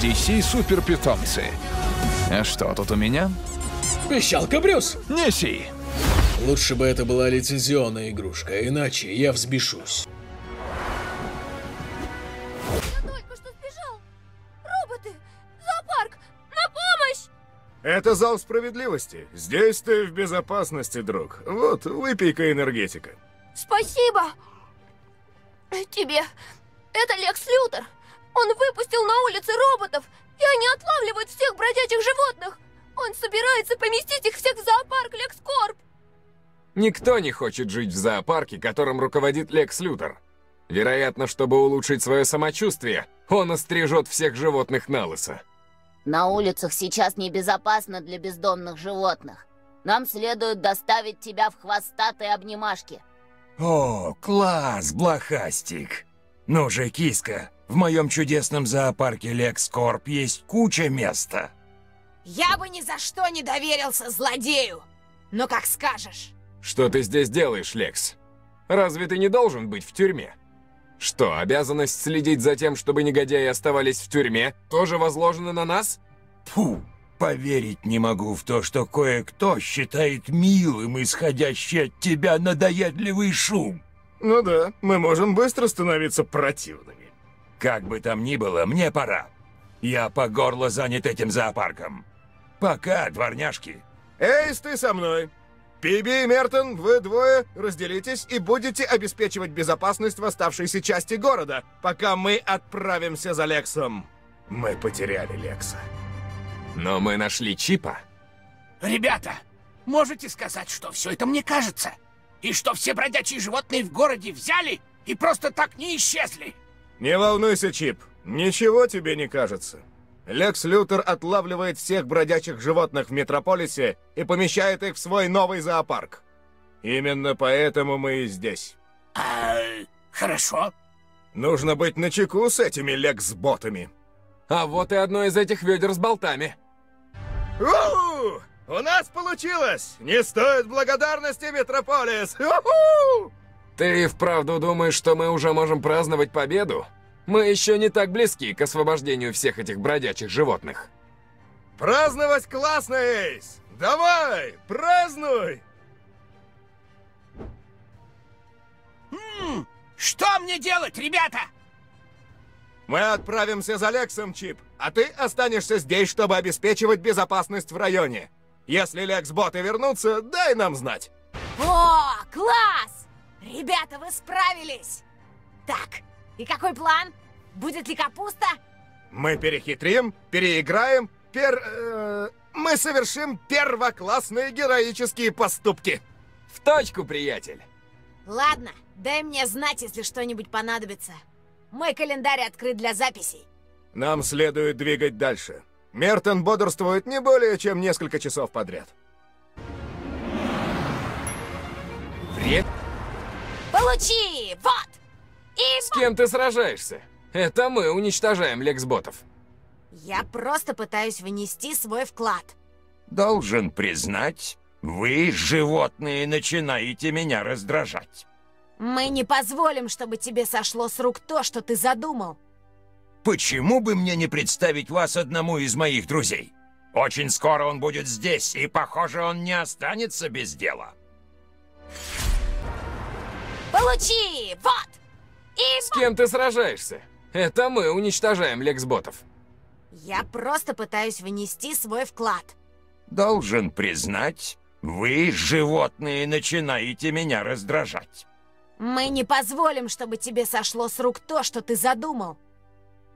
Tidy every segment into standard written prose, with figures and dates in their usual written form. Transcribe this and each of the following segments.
DC суперпитомцы. А что тут у меня? Пищалка, Брюс! Неси! Лучше бы это была лицензионная игрушка, иначе я взбешусь. Я только что сбежал! Роботы! Зоопарк! На помощь! Это зал справедливости. Здесь ты в безопасности, друг. Вот, выпей-ка энергетика. Спасибо! Тебе. Это Лекс Лютер. Он выпустил на улице роботов, и они отлавливают всех бродячих животных. Он собирается поместить их всех в зоопарк LexCorp. Никто не хочет жить в зоопарке, которым руководит Лекс Лютер. Вероятно, чтобы улучшить свое самочувствие, он острижет всех животных налысо. На улицах сейчас небезопасно для бездомных животных. Нам следует доставить тебя в хвостатые обнимашки. О, класс, блохастик. Ну же, киска, в моем чудесном зоопарке LexCorp есть куча места. Я бы ни за что не доверился злодею, но как скажешь. Что ты здесь делаешь, Лекс? Разве ты не должен быть в тюрьме? Что, обязанность следить за тем, чтобы негодяи оставались в тюрьме, тоже возложена на нас? Фу, поверить не могу в то, что кое-кто считает милым исходящий от тебя надоедливый шум. Ну да, мы можем быстро становиться противными. Как бы там ни было, мне пора. Я по горло занят этим зоопарком. Пока, дворняжки. Эйс, ты со мной. PB и Мертон, вы двое разделитесь и будете обеспечивать безопасность в оставшейся части города, пока мы отправимся за Лексом. Мы потеряли Лекса. Но мы нашли Чипа. Ребята, можете сказать, что все это мне кажется? И что все бродячие животные в городе взяли и просто так не исчезли. Не волнуйся, Чип. Ничего тебе не кажется. Лекс Лютер отлавливает всех бродячих животных в Метрополисе и помещает их в свой новый зоопарк. Именно поэтому мы и здесь. Хорошо. Нужно быть начеку с этими лекс-ботами. А вот и одно из этих ведер с болтами. У-у-у! У нас получилось! Не стоит благодарности, Метрополис! У-ху! Ты вправду думаешь, что мы уже можем праздновать победу? Мы еще не так близки к освобождению всех этих бродячих животных. Праздновать классно, Эйс! Давай, празднуй! Что мне делать, ребята? Мы отправимся за Лексом, Чип, а ты останешься здесь, чтобы обеспечивать безопасность в районе. Если лекс-боты вернутся, дай нам знать. О, класс! Ребята, вы справились! Так, и какой план? Будет ли капуста? Мы перехитрим, переиграем, мы совершим первоклассные героические поступки. В точку, приятель. Ладно, дай мне знать, если что-нибудь понадобится. Мой календарь открыт для записей. Нам следует двигать дальше. Мертон бодрствует не более чем несколько часов подряд. Привет. Получи! Вот! И... С кем ты сражаешься? Это мы уничтожаем лекс-ботов. Я просто пытаюсь внести свой вклад. Должен признать, вы, животные, начинаете меня раздражать. Мы не позволим, чтобы тебе сошло с рук то, что ты задумал. Почему бы мне не представить вас одному из моих друзей? Очень скоро он будет здесь, и, похоже, он не останется без дела. Получи! Вот! И... С кем ты сражаешься? Это мы уничтожаем лекс-ботов. Я просто пытаюсь внести свой вклад. Должен признать, вы, животные, начинаете меня раздражать. Мы не позволим, чтобы тебе сошло с рук то, что ты задумал.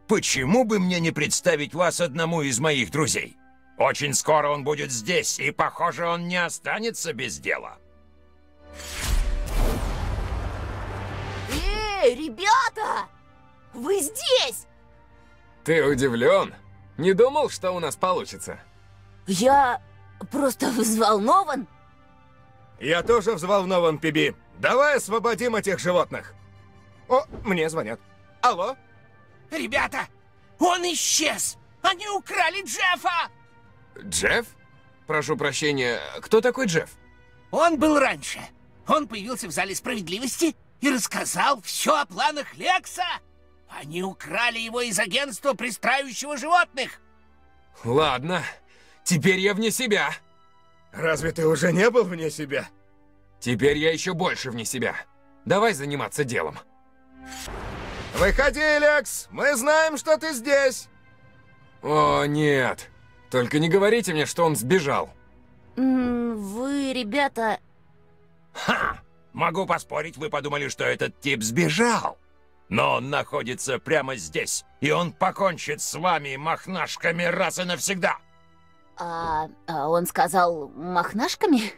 Почему бы мне не представить вас одному из моих друзей? Очень скоро он будет здесь, и, похоже, он не останется без дела. Эй, ребята! Вы здесь! Ты удивлен? Не думал, что у нас получится? Я просто взволнован. Я тоже взволнован, PB. Давай освободим этих животных. О, мне звонят. Алло? Ребята, он исчез! Они украли Джеффа! Джефф? Прошу прощения, кто такой Джефф? Он был раньше. Он появился в зале справедливости и рассказал все о планах Лекса. Они украли его из агентства, пристраивающего животных. Ладно, теперь я вне себя. Разве ты уже не был вне себя? Теперь я еще больше вне себя. Давай заниматься делом. Выходи, Лекс, мы знаем, что ты здесь. О, нет. Только не говорите мне, что он сбежал. Вы, ребята... Ха! Могу поспорить, вы подумали, что этот тип сбежал. Но он находится прямо здесь, и он покончит с вами, махнашками, раз и навсегда. А он сказал махнашками?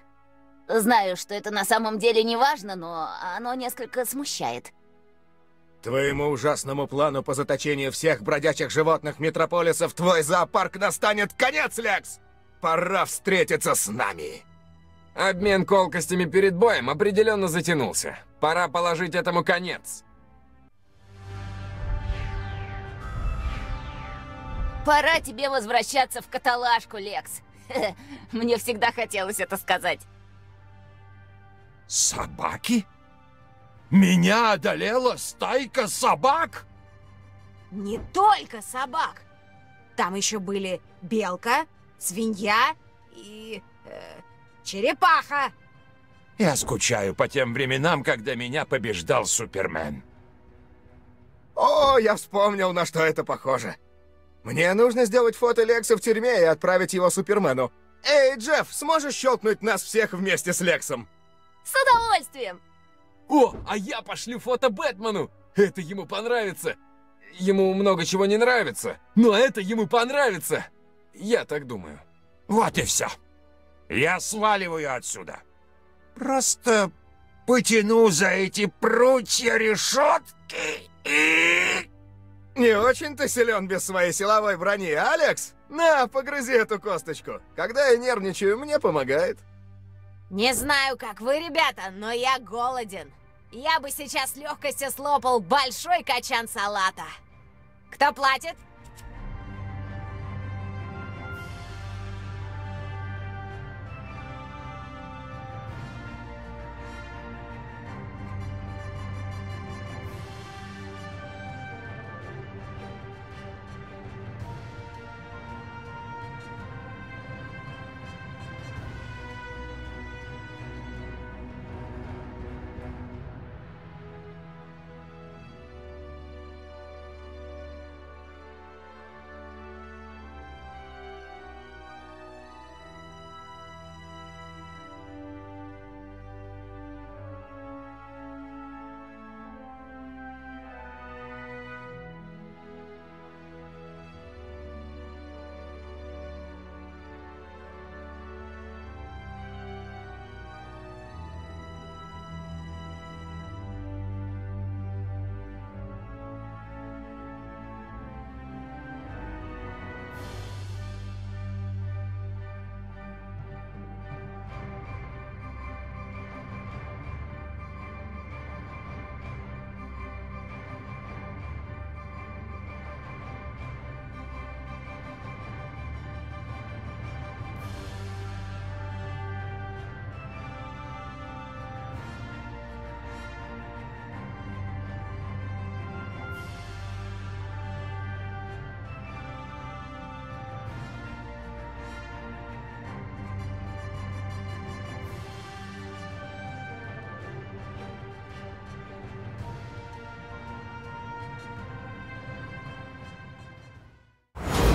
Знаю, что это на самом деле не важно, но оно несколько смущает. Твоему ужасному плану по заточению всех бродячих животных Метрополиса в твой зоопарк настанет конец, Лекс! Пора встретиться с нами. Обмен колкостями перед боем определенно затянулся. Пора положить этому конец. Пора тебе возвращаться в каталажку, Лекс. Мне всегда хотелось это сказать. Собаки? Меня одолела стайка собак? Не только собак. Там еще были белка, свинья и... черепаха! Я скучаю по тем временам, когда меня побеждал Супермен. О, я вспомнил, на что это похоже. Мне нужно сделать фото Лекса в тюрьме и отправить его Супермену. Эй, Джефф, сможешь щелкнуть нас всех вместе с Лексом? С удовольствием! О, а я пошлю фото Бэтмену! Это ему понравится. Ему много чего не нравится, но это ему понравится. Я так думаю. Вот и все. Я сваливаю отсюда. Просто потяну за эти прутья решетки и... Не очень ты силен без своей силовой брони, Алекс? На, погрызи эту косточку. Когда я нервничаю, мне помогает. Не знаю, как вы, ребята, но я голоден. Я бы сейчас с легкостью слопал большой качан салата. Кто платит?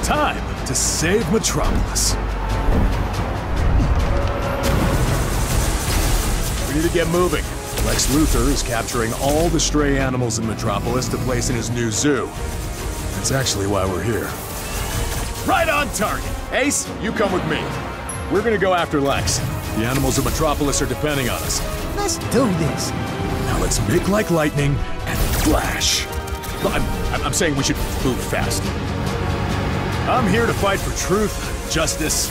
Time to save Metropolis. We need to get moving. Lex Luthor is capturing all the stray animals in Metropolis to place in his new zoo. That's actually why we're here. Right on target! Ace, you come with me. We're gonna go after Lex. The animals of Metropolis are depending on us. Let's do this. Now let's make like lightning and flash. I'm saying we should move fast. I'm here to fight for truth, justice,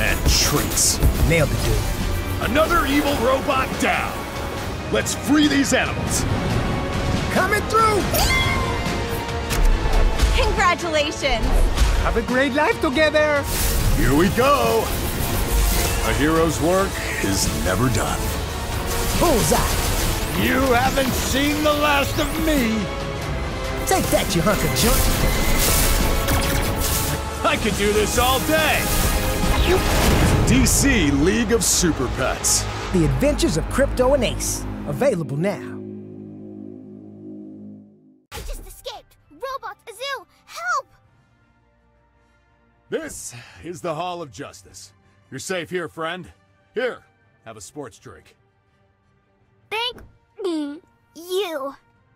and treats. Nailed it, dude. Another evil robot down. Let's free these animals. Coming through! Congratulations. Have a great life together. Here we go. A hero's work is never done. Bullseye. You haven't seen the last of me. Take that, you hunk of junk. I could do this all day. DC League of Super Pets. The Adventures of Crypto and Ace. Available now. I just escaped. Robot Azul, help! This is the Hall of Justice. You're safe here, friend. Here, have a sports drink. Thank you.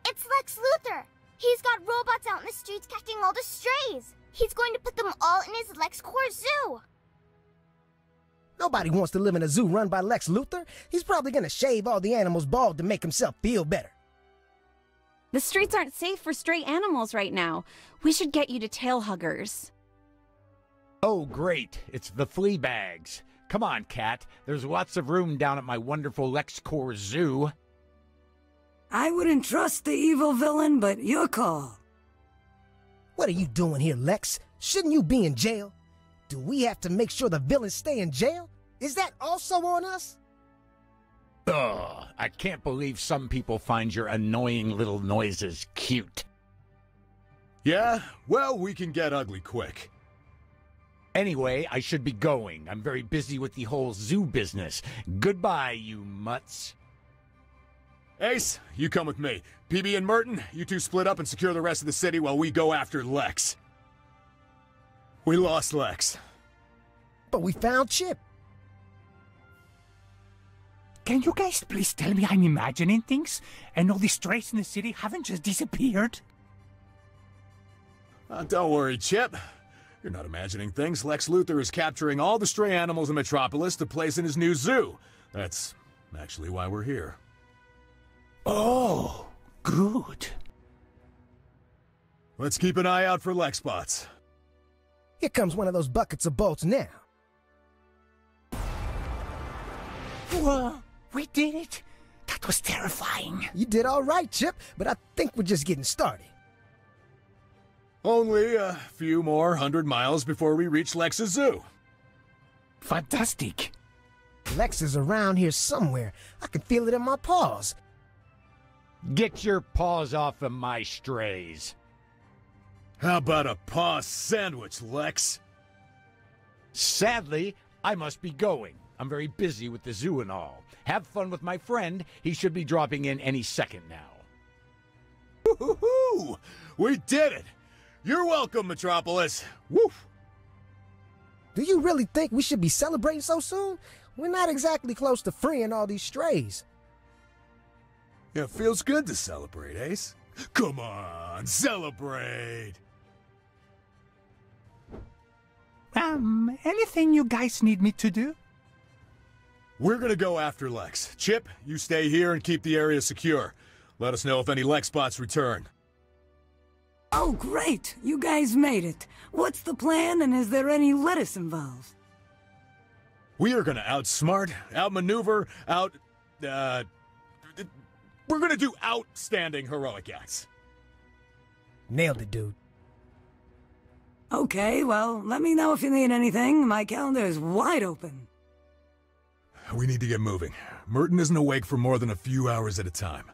It's Lex Luthor. He's got robots out in the streets catching all the strays. He's going to put them all in his LexCorp zoo. Nobody wants to live in a zoo run by Lex Luthor. He's probably going to shave all the animals bald to make himself feel better. The streets aren't safe for stray animals right now. We should get you to Tail Huggers. Oh, great. It's the flea bags. Come on, Cat. There's lots of room down at my wonderful LexCorp zoo. I wouldn't trust the evil villain, but your call. What are you doing here, Lex? Shouldn't you be in jail? Do we have to make sure the villains stay in jail? Is that also on us? Ugh, I can't believe some people find your annoying little noises cute. Yeah, well, we can get ugly quick. Anyway, I should be going. I'm very busy with the whole zoo business. Goodbye, you mutts. Ace, you come with me. PB and Merton, you two split up and secure the rest of the city while we go after Lex. We lost Lex. But we found Chip. Can you guys please tell me I'm imagining things? And all the strays in the city haven't just disappeared? Don't worry, Chip. You're not imagining things. Lex Luthor is capturing all the stray animals in Metropolis to place in his new zoo. That's actually why we're here. Oh, good. Let's keep an eye out for Lex bots. Here comes one of those buckets of bolts now. Whoa, we did it. That was terrifying. You did all right, Chip, but I think we're just getting started. Only a few more 100 miles before we reach Lex's zoo. Fantastic. Lex is around here somewhere. I can feel it in my paws. Get your paws off of my strays. How about a paw sandwich, Lex? Sadly, I must be going. I'm very busy with the zoo and all. Have fun with my friend. He should be dropping in any second now. Woo-hoo-hoo! We did it! You're welcome, Metropolis. Woof! Do you really think we should be celebrating so soon? We're not exactly close to freeing all these strays. It feels good to celebrate, Ace. Come on, celebrate! Anything you guys need me to do? We're gonna go after Lex. Chip, you stay here and keep the area secure. Let us know if any Lex bots return. Oh, great! You guys made it. What's the plan, and is there any lettuce involved? We are gonna outsmart, outmaneuver, we're gonna do outstanding heroic acts. Nailed it, dude. Okay, well, let me know if you need anything. My calendar is wide open. We need to get moving. Merton isn't awake for more than a few hours at a time.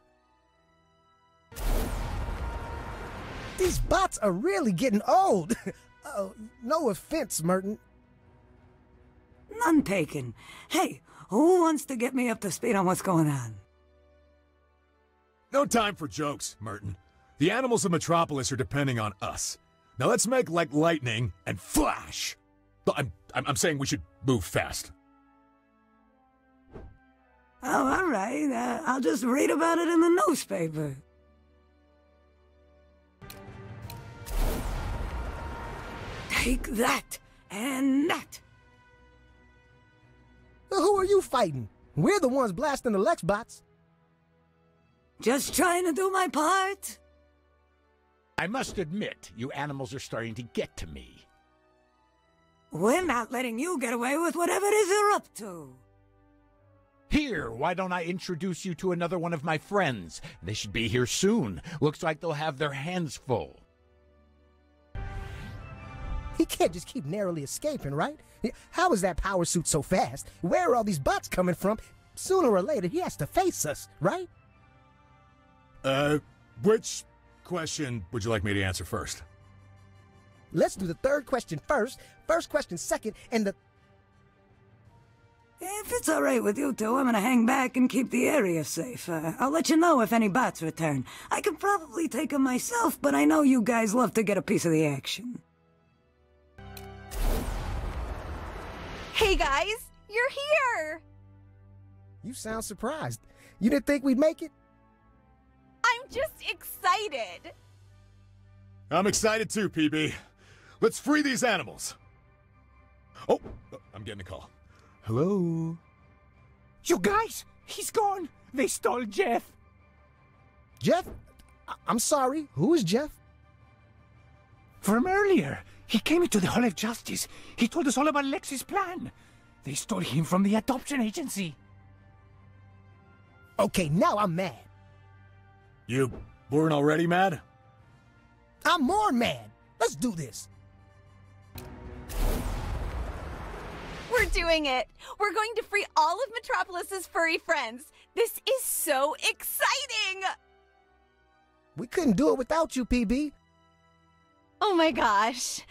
These bots are really getting old. Uh-oh, no offense, Merton. None taken. Hey, who wants to get me up to speed on what's going on? No time for jokes, Merton. The animals of Metropolis are depending on us. Now let's make like lightning and flash. I'm saying we should move fast. Oh, all right. I'll just read about it in the newspaper. Take that and that. Who are you fighting? We're the ones blasting the Lex bots. Just trying to do my part. I must admit, you animals are starting to get to me. We're not letting you get away with whatever it is you're up to. Here, why don't I introduce you to another one of my friends? They should be here soon. Looks like they'll have their hands full. He can't just keep narrowly escaping, right? How is that power suit so fast? Where are all these bots coming from? Sooner or later, he has to face us, right? Which question would you like me to answer first? Let's do the third question first, first question second, and the... If it's all right with you two, I'm gonna hang back and keep the area safe. I'll let you know if any bots return. I can probably take them myself, but I know you guys love to get a piece of the action. Hey guys, you're here! You sound surprised. You didn't think we'd make it? I'm just excited. I'm excited too, PB. Let's free these animals. Oh, I'm getting a call. Hello? You guys, he's gone. They stole Jeff. Jeff? I'm sorry, who is Jeff? From earlier, he came into the Hall of Justice. He told us all about Lex's plan. They stole him from the adoption agency. Okay, now I'm mad. You weren't already mad? I'm more mad. Let's do this. We're doing it! We're going to free all of Metropolis's furry friends! This is so exciting! We couldn't do it without you, PB. Oh my gosh.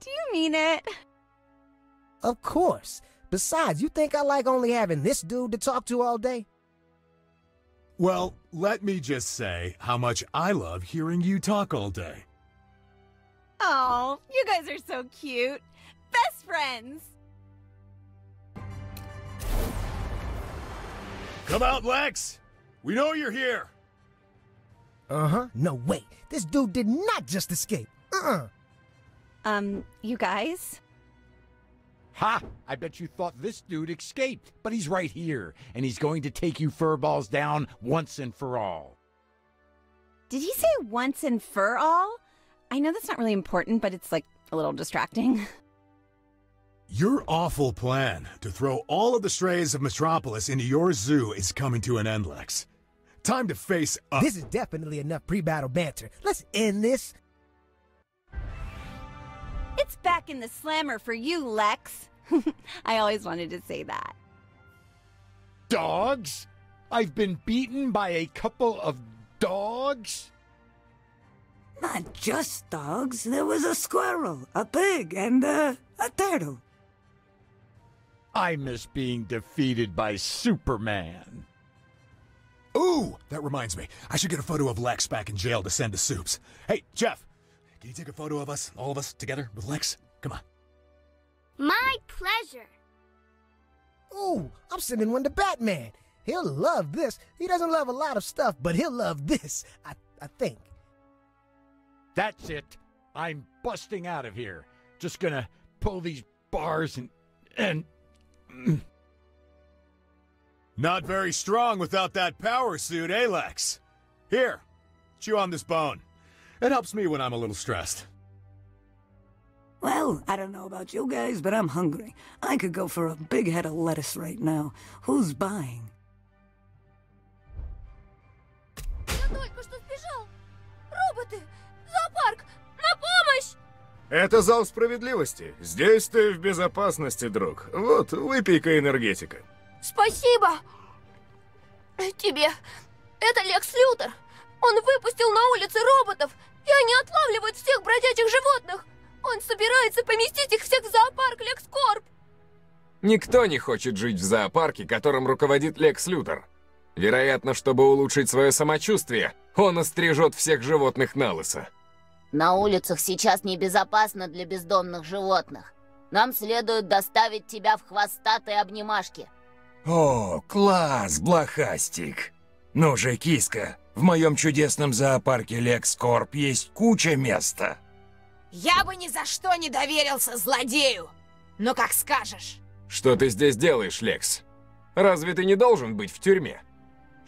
Do you mean it? Of course. Besides, you think I like only having this dude to talk to all day? Well, let me just say how much I love hearing you talk all day. Oh, you guys are so cute. Best friends! Come out, Lex! We know you're here! Uh-huh. No, wait. This dude did not just escape. Uh-uh. You guys? Ha! I bet you thought this dude escaped, but he's right here, and he's going to take you furballs down once and for all. Did he say once and for all? I know that's not really important, but it's, like, a little distracting. Your awful plan to throw all of the strays of Metropolis into your zoo is coming to an end, Lex. Time to face up. This is definitely enough pre-battle banter. Let's end this. It's back in the slammer for you, Lex. I always wanted to say that. Dogs? I've been beaten by a couple of dogs? Not just dogs. There was a squirrel, a pig, and a turtle. I miss being defeated by Superman. Ooh, that reminds me. I should get a photo of Lex back in jail to send to Supes. Hey, Jeff, can you take a photo of us, all of us, together with Lex? Come on. My pleasure. Ooh, I'm sending one to Batman. He'll love this. He doesn't love a lot of stuff, but he'll love this, I think. That's it. I'm busting out of here. Just gonna pull these bars and... Not very strong without that power suit, eh, Lex? Here, chew on this bone. It helps me when I'm a little stressed. Well, I don't know about you guys, but I'm hungry. I could go for a big head of lettuce right now. Who's buying? Это зал справедливости. Здесь ты в безопасности, друг. Вот, выпей-ка энергетика. Спасибо. Тебе. Это Лекс Лютер. Он выпустил на улицы роботов, и они отлавливают всех бродячих животных. Он собирается поместить их всех в зоопарк LexCorp. Никто не хочет жить в зоопарке, которым руководит Лекс Лютер. Вероятно, чтобы улучшить свое самочувствие, он острижет всех животных налысо. На улицах сейчас небезопасно для бездомных животных. Нам следует доставить тебя в хвостатой обнимашке. О, класс, блохастик. Ну же, киска, в моем чудесном зоопарке LexCorp есть куча места. Я бы ни за что не доверился злодею. Но как скажешь. Что ты здесь делаешь, Лекс? Разве ты не должен быть в тюрьме?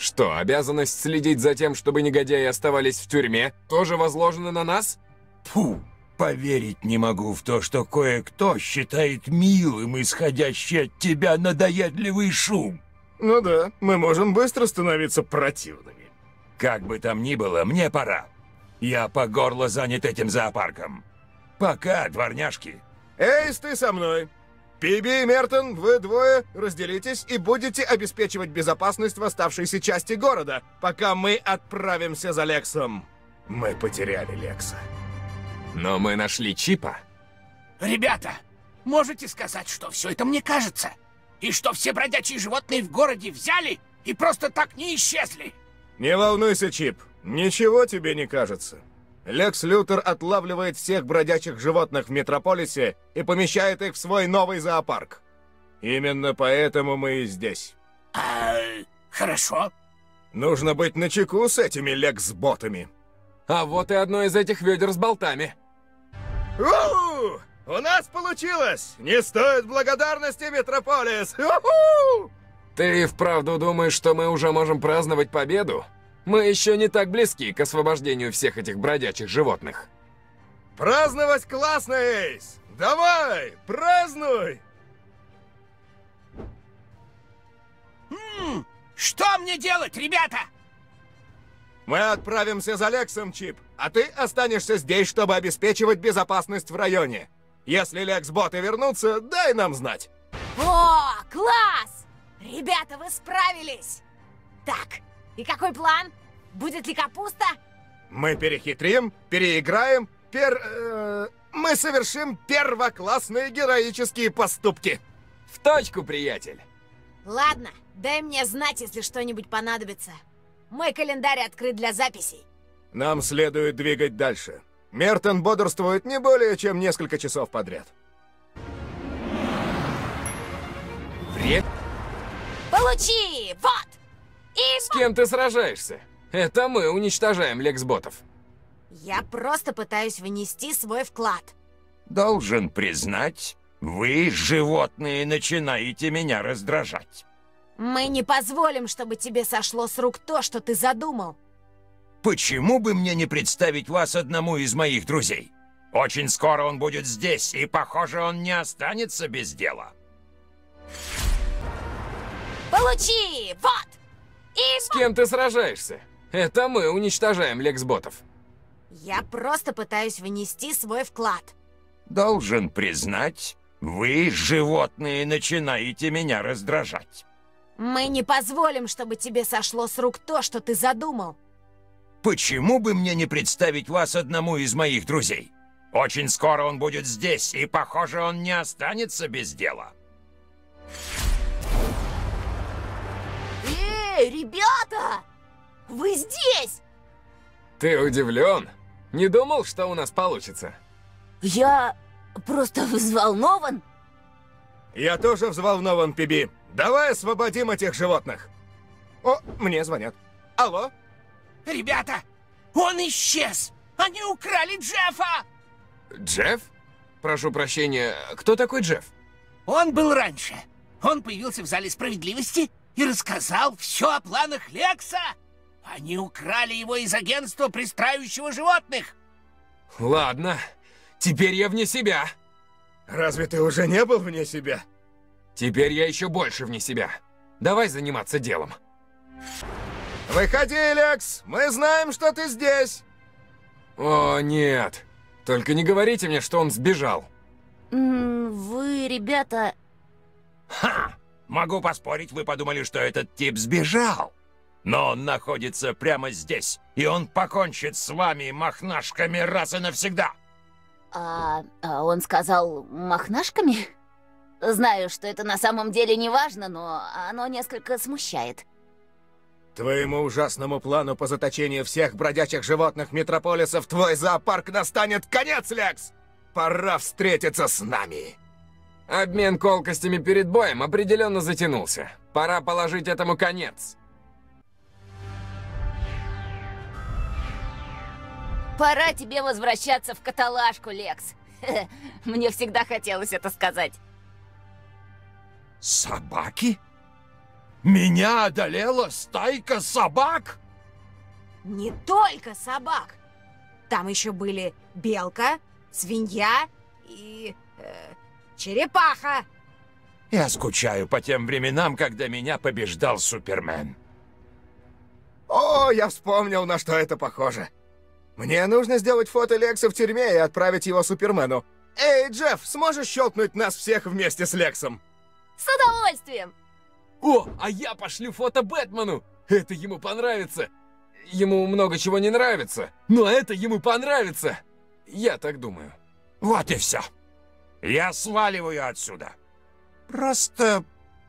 Что, обязанность следить за тем, чтобы негодяи оставались в тюрьме, тоже возложена на нас? Фу, поверить не могу в то, что кое-кто считает милым исходящий от тебя надоедливый шум. Ну да, мы можем быстро становиться противными. Как бы там ни было, мне пора. Я по горло занят этим зоопарком. Пока, дворняжки. Эйс, ты со мной. Пиби и Мертон, вы двое разделитесь и будете обеспечивать безопасность в оставшейся части города, пока мы отправимся за Лексом. Мы потеряли Лекса. Но мы нашли Чипа. Ребята, можете сказать, что все это мне кажется? И что все бродячие животные в городе взяли и просто так не исчезли? Не волнуйся, Чип. Ничего тебе не кажется. Лекс Лютер отлавливает всех бродячих животных в Метрополисе и помещает их в свой новый зоопарк. Именно поэтому мы и здесь. Хорошо. Нужно быть начеку с этими лекс-ботами. А вот и одно из этих ведер с болтами. У-у-у! У нас получилось! Не стоит благодарности, Метрополис! У-у-у! Ты вправду думаешь, что мы уже можем праздновать победу? Мы еще не так близки к освобождению всех этих бродячих животных. Праздновать классно, Эйс! Давай, празднуй! Что мне делать, ребята? Мы отправимся за Лексом, Чип, а ты останешься здесь, чтобы обеспечивать безопасность в районе. Если Лекс-боты вернутся, дай нам знать. О, класс! Ребята, вы справились! Так, и какой план? Будет ли капуста? Мы перехитрим, переиграем, мы совершим первоклассные героические поступки. В точку, приятель. Ладно, дай мне знать, если что-нибудь понадобится. Мой календарь открыт для записей. Нам следует двигать дальше. Мертон бодрствует не более чем несколько часов подряд. Вред. Получи! Вот! И... С кем ты сражаешься? Это мы уничтожаем лекс-ботов. Я просто пытаюсь внести свой вклад. Должен признать, вы, животные, начинаете меня раздражать. Мы не позволим, чтобы тебе сошло с рук то, что ты задумал. Почему бы мне не представить вас одному из моих друзей? Очень скоро он будет здесь, и, похоже, он не останется без дела. Получи! Вот! И... С кем ты сражаешься? Это мы уничтожаем лекс-ботов. Я просто пытаюсь внести свой вклад. Должен признать, вы, животные, начинаете меня раздражать. Мы не позволим, чтобы тебе сошло с рук то, что ты задумал. Почему бы мне не представить вас одному из моих друзей? Очень скоро он будет здесь, и, похоже, он не останется без дела. Эй, ребята! Вы здесь? Ты удивлен? Не думал, что у нас получится? Я просто взволнован. Я тоже взволнован, PB. Давай освободим этих животных. О, мне звонят. Алло? Ребята, он исчез! Они украли Джеффа! Джефф? Прошу прощения, кто такой Джефф? Он был раньше. Он появился в зале справедливости и рассказал все о планах Лекса. Они украли его из агентства, пристраивающего животных. Ладно, теперь я вне себя. Разве ты уже не был вне себя? Теперь я еще больше вне себя. Давай заниматься делом. Выходи, Лекс! Мы знаем, что ты здесь! О, нет! Только не говорите мне, что он сбежал. Вы, ребята... Ха! Могу поспорить, вы подумали, что этот тип сбежал. Но он находится прямо здесь, и он покончит с вами мохнашками раз и навсегда. А он сказал мохнашками? Знаю, что это на самом деле не важно, но оно несколько смущает. Твоему ужасному плану по заточению всех бродячих животных Метрополиса в твой зоопарк настанет конец, Лекс! Пора встретиться с нами! Обмен колкостями перед боем определенно затянулся. Пора положить этому конец. Пора тебе возвращаться в каталажку, Лекс. Мне всегда хотелось это сказать. Собаки? Меня одолела стайка собак? Не только собак. Там еще были белка, свинья и черепаха. Я скучаю по тем временам, когда меня побеждал Супермен. О, я вспомнил, на что это похоже. Мне нужно сделать фото Лекса в тюрьме и отправить его Супермену. Эй, Джефф, сможешь щелкнуть нас всех вместе с Лексом? С удовольствием. О, а я пошлю фото Бэтмену! Это ему понравится! Ему много чего не нравится, но это ему понравится. Я так думаю. Вот и все. Я сваливаю отсюда. Просто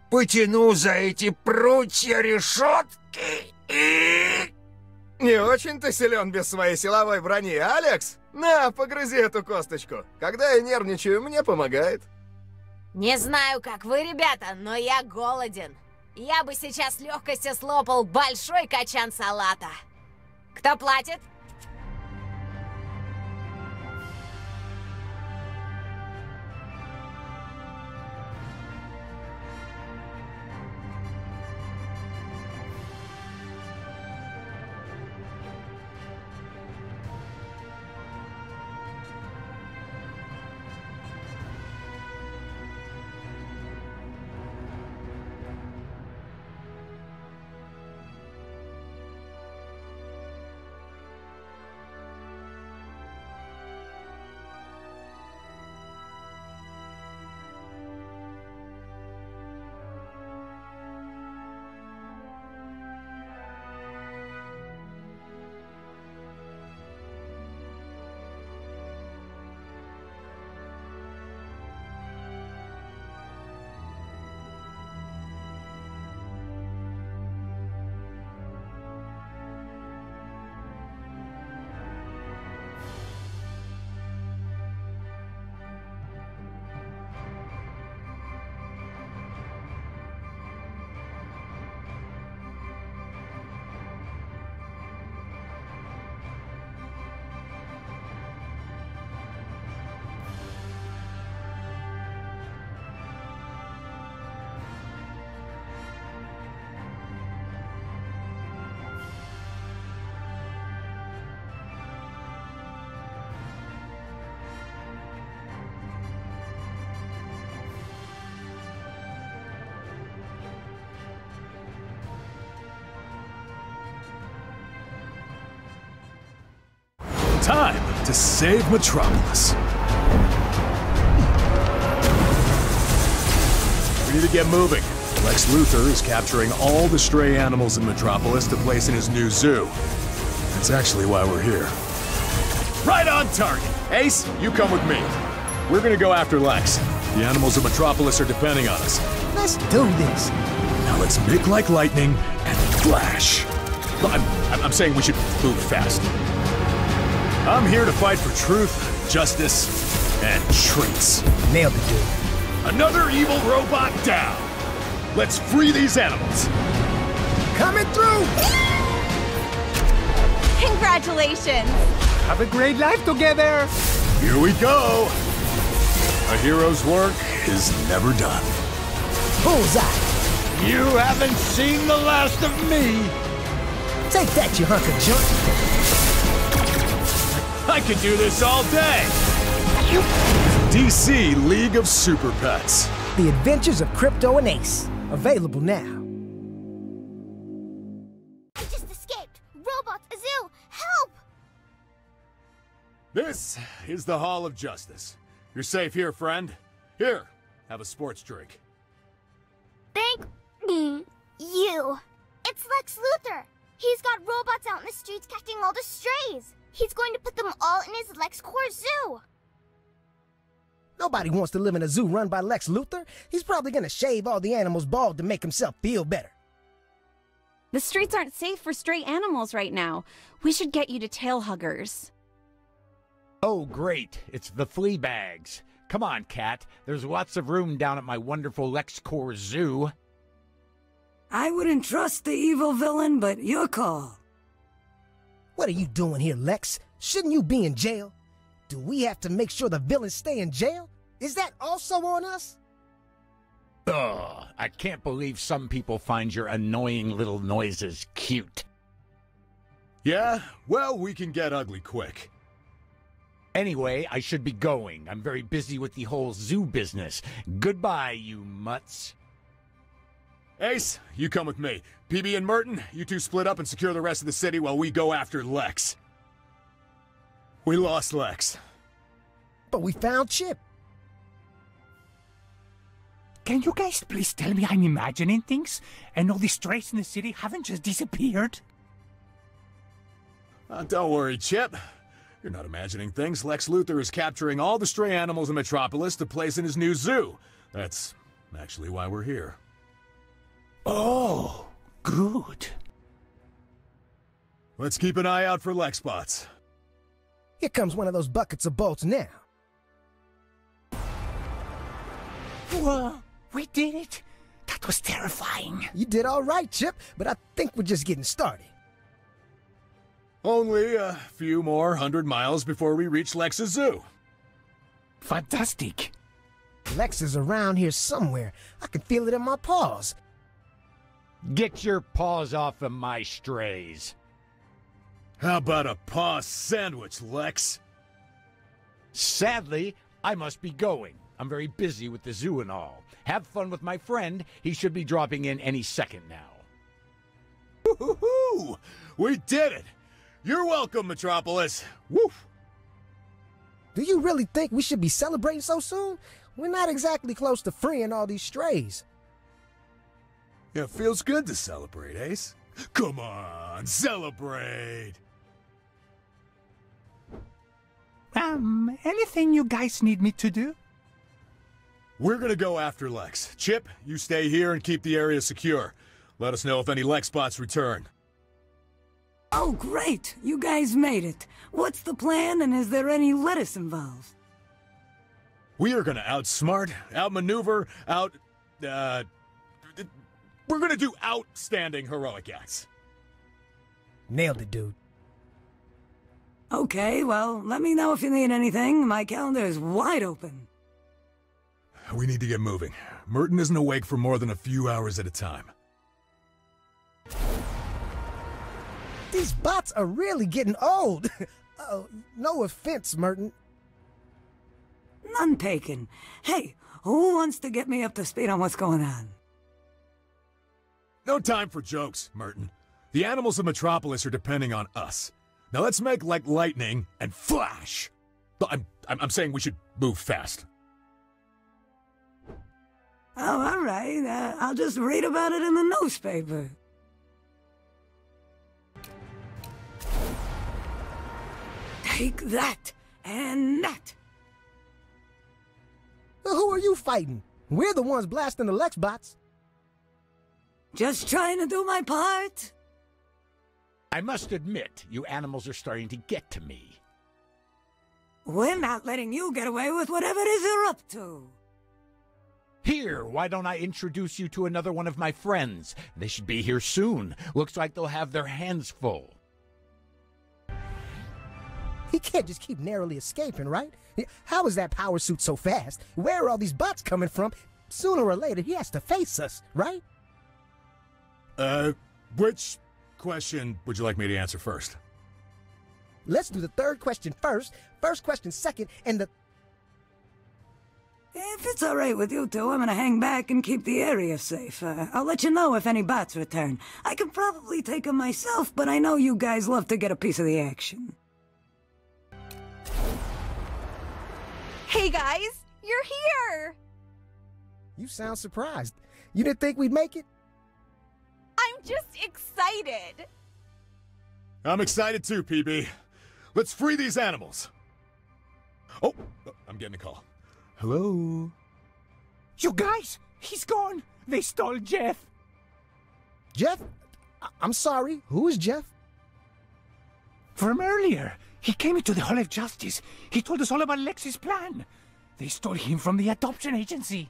потяну за эти прутья решетки и... Не очень ты силен без своей силовой брони, Алекс? На, погрызи эту косточку. Когда я нервничаю, мне помогает. Не знаю, как вы, ребята, но я голоден. Я бы сейчас с легкостью слопал большой качан салата. Кто платит? Time to save Metropolis. We need to get moving. Lex Luthor is capturing all the stray animals in Metropolis to place in his new zoo. That's actually why we're here. Right on target! Ace, you come with me. We're gonna go after Lex. The animals of Metropolis are depending on us. Let's do this. Now let's make like lightning and flash. I'm saying we should move fast. I'm here to fight for truth, justice, and treats. Nailed it, dude. Another evil robot down. Let's free these animals. Coming through! Congratulations. Have a great life together. Here we go. A hero's work is never done. Bullseye. You haven't seen the last of me. Take that, you hunk of junk. I could do this all day! DC League of Super Pets. The Adventures of Crypto and Ace. Available now. I just escaped! Robot, Azil, help! This is the Hall of Justice. You're safe here, friend. Here, have a sports drink. Thank you. It's Lex Luthor. He's got robots out in the streets catching all the strays. He's going to put them all in his LexCorp zoo. Nobody wants to live in a zoo run by Lex Luthor. He's probably going to shave all the animals bald to make himself feel better. The streets aren't safe for stray animals right now. We should get you to Tail Huggers. Oh, great. It's the flea bags. Come on, Cat. There's lots of room down at my wonderful LexCorp zoo. I wouldn't trust the evil villain, but your call. What are you doing here, Lex? Shouldn't you be in jail? Do we have to make sure the villains stay in jail? Is that also on us? Ugh, I can't believe some people find your annoying little noises cute. Yeah, well, we can get ugly quick. Anyway, I should be going. I'm very busy with the whole zoo business. Goodbye, you mutts. Ace, you come with me. PB and Merton, you two split up and secure the rest of the city while we go after Lex. We lost Lex. But we found Chip. Can you guys please tell me I'm imagining things? And all the strays in the city haven't just disappeared? Don't worry, Chip. You're not imagining things. Lex Luthor is capturing all the stray animals in Metropolis to place in his new zoo. That's actually why we're here. Oh, good. Let's keep an eye out for Lex bots. Here comes one of those buckets of bolts now. Whoa, we did it. That was terrifying. You did all right, Chip, but I think we're just getting started. Only a few more 100 miles before we reach Lex's zoo. Fantastic. Lex is around here somewhere. I can feel it in my paws. Get your paws off of my strays. How about a paw sandwich, Lex? Sadly, I must be going. I'm very busy with the zoo and all. Have fun with my friend. He should be dropping in any second now. Woo-hoo-hoo! We did it! You're welcome, Metropolis! Woof! Do you really think we should be celebrating so soon? We're not exactly close to freeing all these strays. Yeah, it feels good to celebrate, Ace. Come on, celebrate! Anything you guys need me to do? We're gonna go after Lex. Chip, you stay here and keep the area secure. Let us know if any Lex bots return. Oh, great! You guys made it. What's the plan, and is there any lettuce involved? We are gonna outsmart, outmaneuver, we're gonna do outstanding heroic acts. Nailed it, dude. Okay, well, let me know if you need anything. My calendar is wide open. We need to get moving. Merton isn't awake for more than a few hours at a time. These bots are really getting old. Oh, no offense, Merton. None taken. Hey, who wants to get me up to speed on what's going on? No time for jokes, Merton. The animals of Metropolis are depending on us. Now let's make like lightning and flash. I'm saying we should move fast. Oh, all right. I'll just read about it in the newspaper. Take that, and that. Who are you fighting? We're the ones blasting the Lex bots. Just trying to do my part. I must admit, you animals are starting to get to me. We're not letting you get away with whatever it is you're up to. Here, why don't I introduce you to another one of my friends? They should be here soon. Looks like they'll have their hands full. He can't just keep narrowly escaping, right? How is that power suit so fast? Where are all these bots coming from? Sooner or later, he has to face us, right? Which question would you like me to answer first? Let's do the third question first, first question second, and the... If it's all right with you two, I'm gonna hang back and keep the area safe. I'll let you know if any bots return. I can probably take them myself, but I know you guys love to get a piece of the action. Hey guys, you're here! You sound surprised. You didn't think we'd make it? I'm just excited. I'm excited too, PB. Let's free these animals. Oh, I'm getting a call. Hello? You guys, he's gone. They stole Jeff. Jeff? I'm sorry, who is Jeff? From earlier. He came into the Hall of Justice. He told us all about Lex's plan. They stole him from the adoption agency.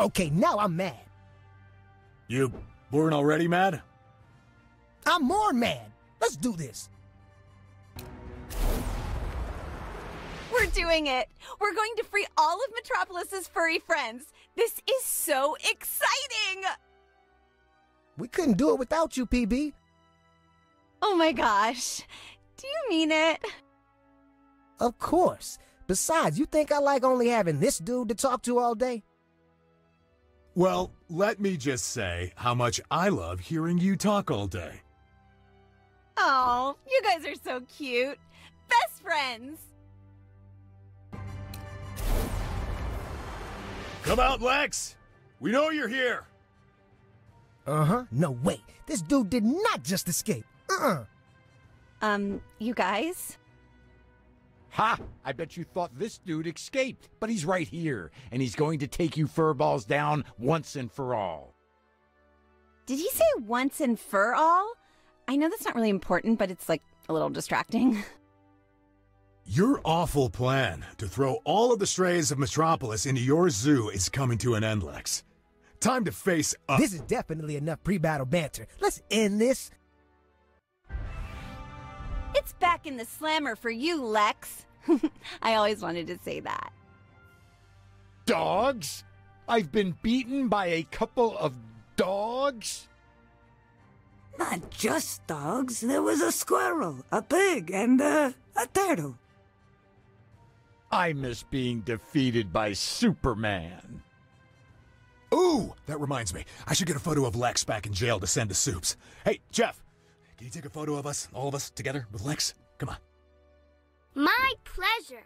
Okay, now I'm mad. You weren't already mad? I'm more mad. Let's do this. We're doing it. We're going to free all of Metropolis's furry friends. This is so exciting. We couldn't do it without you, PB. Oh my gosh, do you mean it? Of course. Besides, you think I like only having this dude to talk to all day? Well, let me just say how much I love hearing you talk all day. Oh, you guys are so cute. Best friends! Come out, Lex! We know you're here! No way. This dude did not just escape. You guys? Ha! I bet you thought this dude escaped, but he's right here, and he's going to take you furballs down once and for all. Did he say once and for all? I know that's not really important, but it's like a little distracting. Your awful plan to throw all of the strays of Metropolis into your zoo is coming to an end, Lex. Time to face up. This is definitely enough pre-battle banter. Let's end this. It's back in the slammer for you, Lex. I always wanted to say that. Dogs? I've been beaten by a couple of dogs? Not just dogs. There was a squirrel, a pig, and a turtle. I miss being defeated by Superman. Ooh, that reminds me. I should get a photo of Lex back in jail to send to Supes. Hey, Jeff. Can you take a photo of us, all of us, together, with Lex? Come on. My pleasure.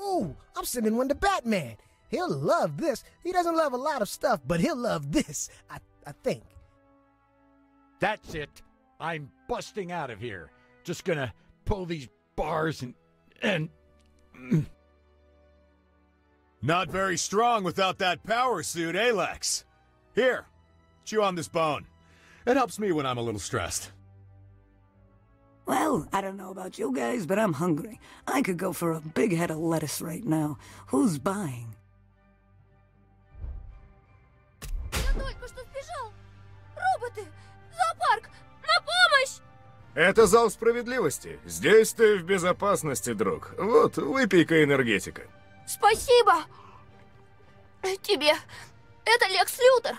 Ooh, I'm sending one to Batman. He'll love this. He doesn't love a lot of stuff, but he'll love this, I think. That's it. I'm busting out of here. Just gonna pull these bars and... Not very strong without that power suit, eh, Lex? Here, chew on this bone. It helps me when I'm a little stressed. Well, I don't know about you guys, but I'm hungry. I could go for a big head of lettuce right now. Who's buying? Это зал справедливости. Здесь ты в безопасности, друг. Вот, выпей-ка энергетика. Спасибо. Тебе. Это Лекс Лютер.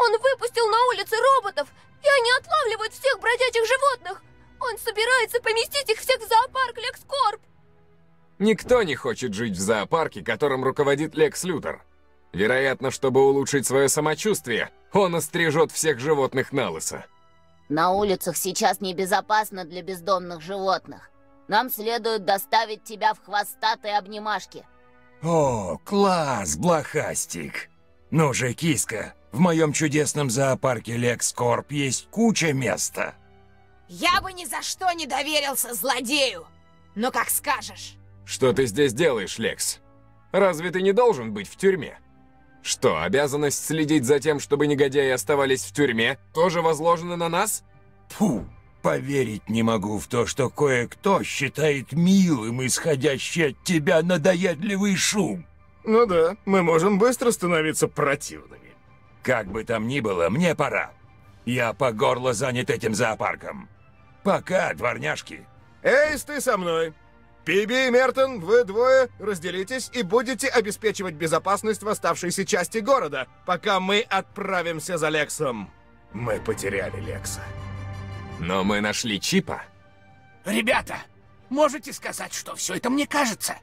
Он выпустил на улицы роботов, и они отлавливают всех бродячих животных. Он собирается поместить их всех в зоопарк LexCorp. Никто не хочет жить в зоопарке, которым руководит Лекс Лютер. Вероятно, чтобы улучшить свое самочувствие, он острижет всех животных налысо. На улицах сейчас небезопасно для бездомных животных. Нам следует доставить тебя в хвостатой обнимашке. О, класс, блохастик. Ну же, киска. В моем чудесном зоопарке LexCorp есть куча места. Я бы ни за что не доверился злодею, но как скажешь. Что ты здесь делаешь, Лекс? Разве ты не должен быть в тюрьме? Что, обязанность следить за тем, чтобы негодяи оставались в тюрьме, тоже возложена на нас? Фу, поверить не могу в то, что кое-кто считает милым исходящий от тебя надоедливый шум. Ну да, мы можем быстро становиться противными. Как бы там ни было, мне пора. Я по горло занят этим зоопарком. Пока, дворняжки. Эйс, ты со мной. PB и Мертон, вы двое разделитесь и будете обеспечивать безопасность в оставшейся части города, пока мы отправимся за Лексом. Мы потеряли Лекса. Но мы нашли Чипа. Ребята, можете сказать, что все это мне кажется?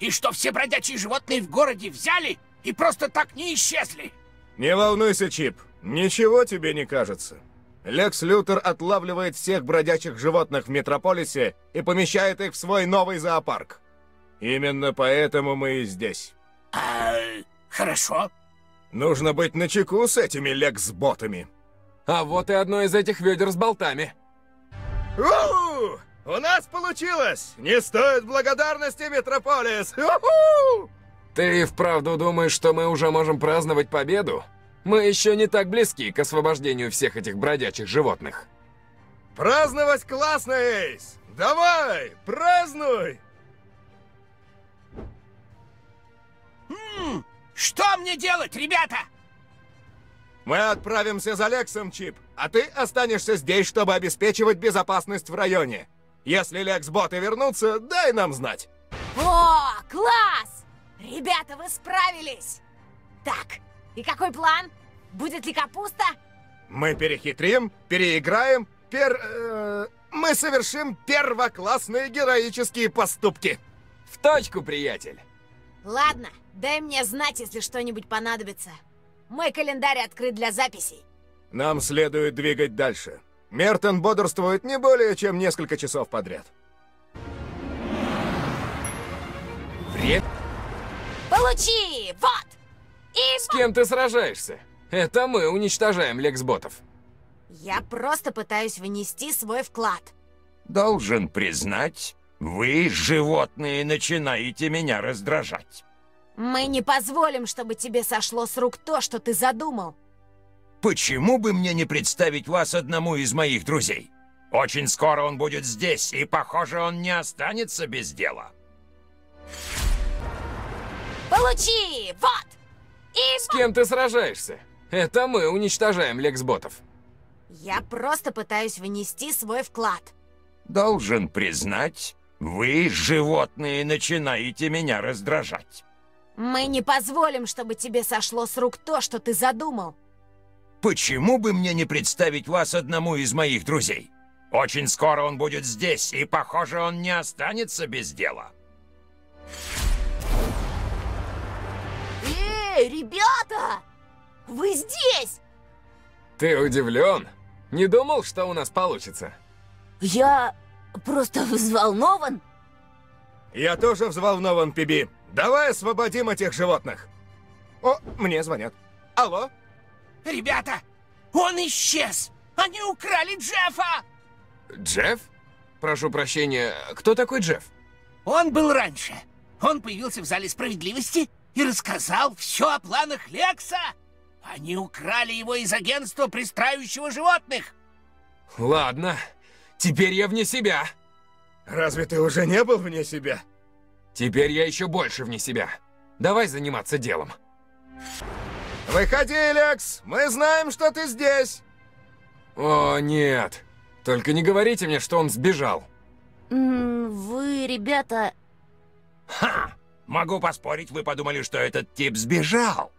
И что все бродячие животные в городе взяли и просто так не исчезли? Не волнуйся, Чип. Ничего тебе не кажется. Лекс Лютер отлавливает всех бродячих животных в Метрополисе и помещает их в свой новый зоопарк. Именно поэтому мы и здесь. Хорошо. Нужно быть начеку с этими лекс-ботами. А вот и одно из этих ведер с болтами. У-ху! У нас получилось! Не стоит благодарности, Метрополис! У-ху! Ты вправду думаешь, что мы уже можем праздновать победу? Мы еще не так близки к освобождению всех этих бродячих животных. Праздновать классно, Эйс! Давай, празднуй! Что мне делать, ребята? Мы отправимся за Лексом, Чип, а ты останешься здесь, чтобы обеспечивать безопасность в районе. Если Лекс-боты вернутся, дай нам знать. О, класс! Ребята, вы справились! Так, и какой план? Будет ли капуста? Мы перехитрим, переиграем, мы совершим первоклассные героические поступки. В точку, приятель. Ладно, дай мне знать, если что-нибудь понадобится. Мой календарь открыт для записей. Нам следует двигать дальше. Мертон бодрствует не более чем несколько часов подряд. Привет. Получи! Вот! И... С кем ты сражаешься? Это мы уничтожаем лекс-ботов. Я просто пытаюсь внести свой вклад. Должен признать, вы, животные, начинаете меня раздражать. Мы не позволим, чтобы тебе сошло с рук то, что ты задумал. Почему бы мне не представить вас одному из моих друзей? Очень скоро он будет здесь, и, похоже, он не останется без дела. Получи! Вот! И... С кем ты сражаешься? Это мы уничтожаем лекс-ботов. Я просто пытаюсь внести свой вклад. Должен признать, вы, животные, начинаете меня раздражать. Мы не позволим, чтобы тебе сошло с рук то, что ты задумал. Почему бы мне не представить вас одному из моих друзей? Очень скоро он будет здесь, и, похоже, он не останется без дела. Эй, ребята! Вы здесь? Ты удивлен? Не думал, что у нас получится? Я просто взволнован. Я тоже взволнован, PB. Давай освободим этих животных. О, мне звонят. Алло? Ребята, он исчез! Они украли Джеффа! Джефф? Прошу прощения, кто такой Джефф? Он был раньше. Он появился в Зале Справедливости и рассказал все о планах Лекса. Они украли его из агентства, пристраивающего животных. Ладно, теперь я вне себя. Разве ты уже не был вне себя? Теперь я еще больше вне себя. Давай заниматься делом. Выходи, Лекс! Мы знаем, что ты здесь! О, нет. Только не говорите мне, что он сбежал. Вы, ребята... Ха! Могу поспорить, вы подумали, что этот тип сбежал.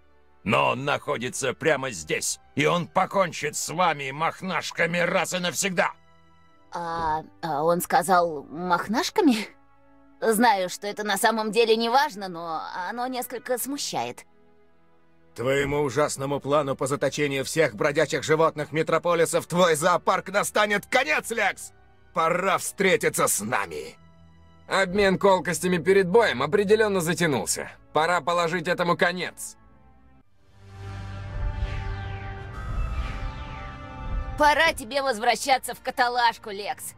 Но он находится прямо здесь, и он покончит с вами махнашками раз и навсегда. А он сказал махнашками? Знаю, что это на самом деле не важно, но оно несколько смущает. Твоему ужасному плану по заточению всех бродячих животных Метрополиса в твой зоопарк настанет конец, Лекс! Пора встретиться с нами! Обмен колкостями перед боем определенно затянулся. Пора положить этому конец. Пора тебе возвращаться в каталажку, Лекс.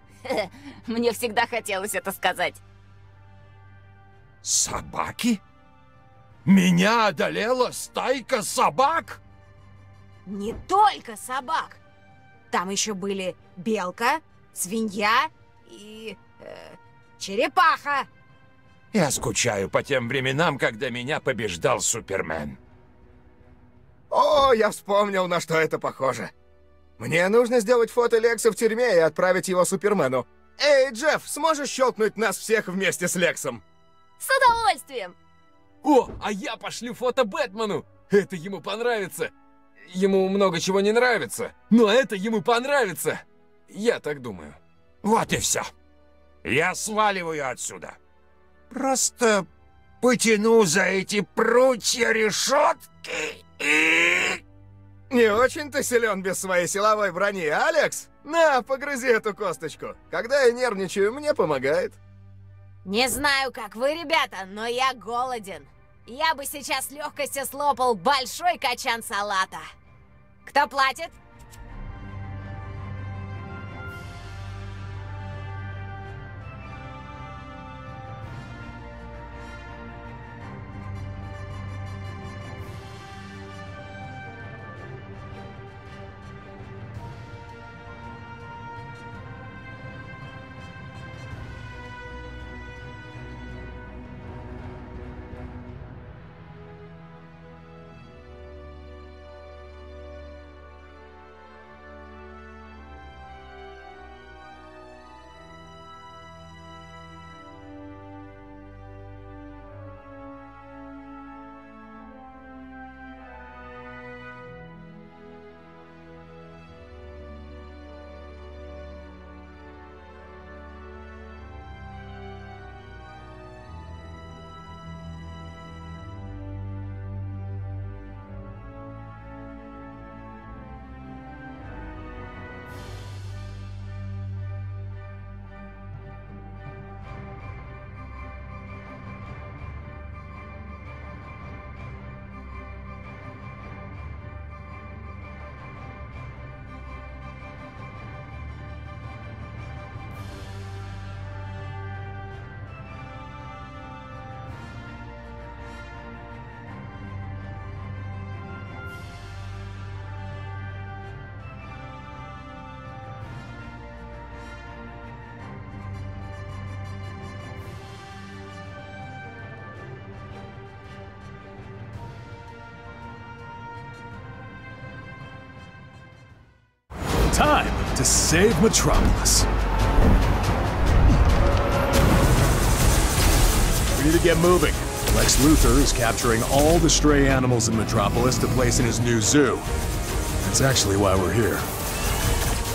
Мне всегда хотелось это сказать. Собаки? Меня одолела стайка собак? Не только собак. Там еще были белка, свинья и черепаха. Я скучаю по тем временам, когда меня побеждал Супермен. О, я вспомнил, на что это похоже. Мне нужно сделать фото Лекса в тюрьме и отправить его Супермену. Эй, Джефф, сможешь щелкнуть нас всех вместе с Лексом? С удовольствием. О, а я пошлю фото Бэтмену! Это ему понравится! Ему много чего не нравится, но это ему понравится! Я так думаю. Вот и все. Я сваливаю отсюда. Просто потяну за эти прутья решетки и... Не очень-то силен без своей силовой брони, Алекс? На, погрызи эту косточку. Когда я нервничаю, мне помогает. Не знаю, как вы, ребята, но я голоден. Я бы сейчас с легкостью слопал большой качан салата. Кто платит? time to save Metropolis. We need to get moving. Lex Luthor is capturing all the stray animals in Metropolis to place in his new zoo. That's actually why we're here.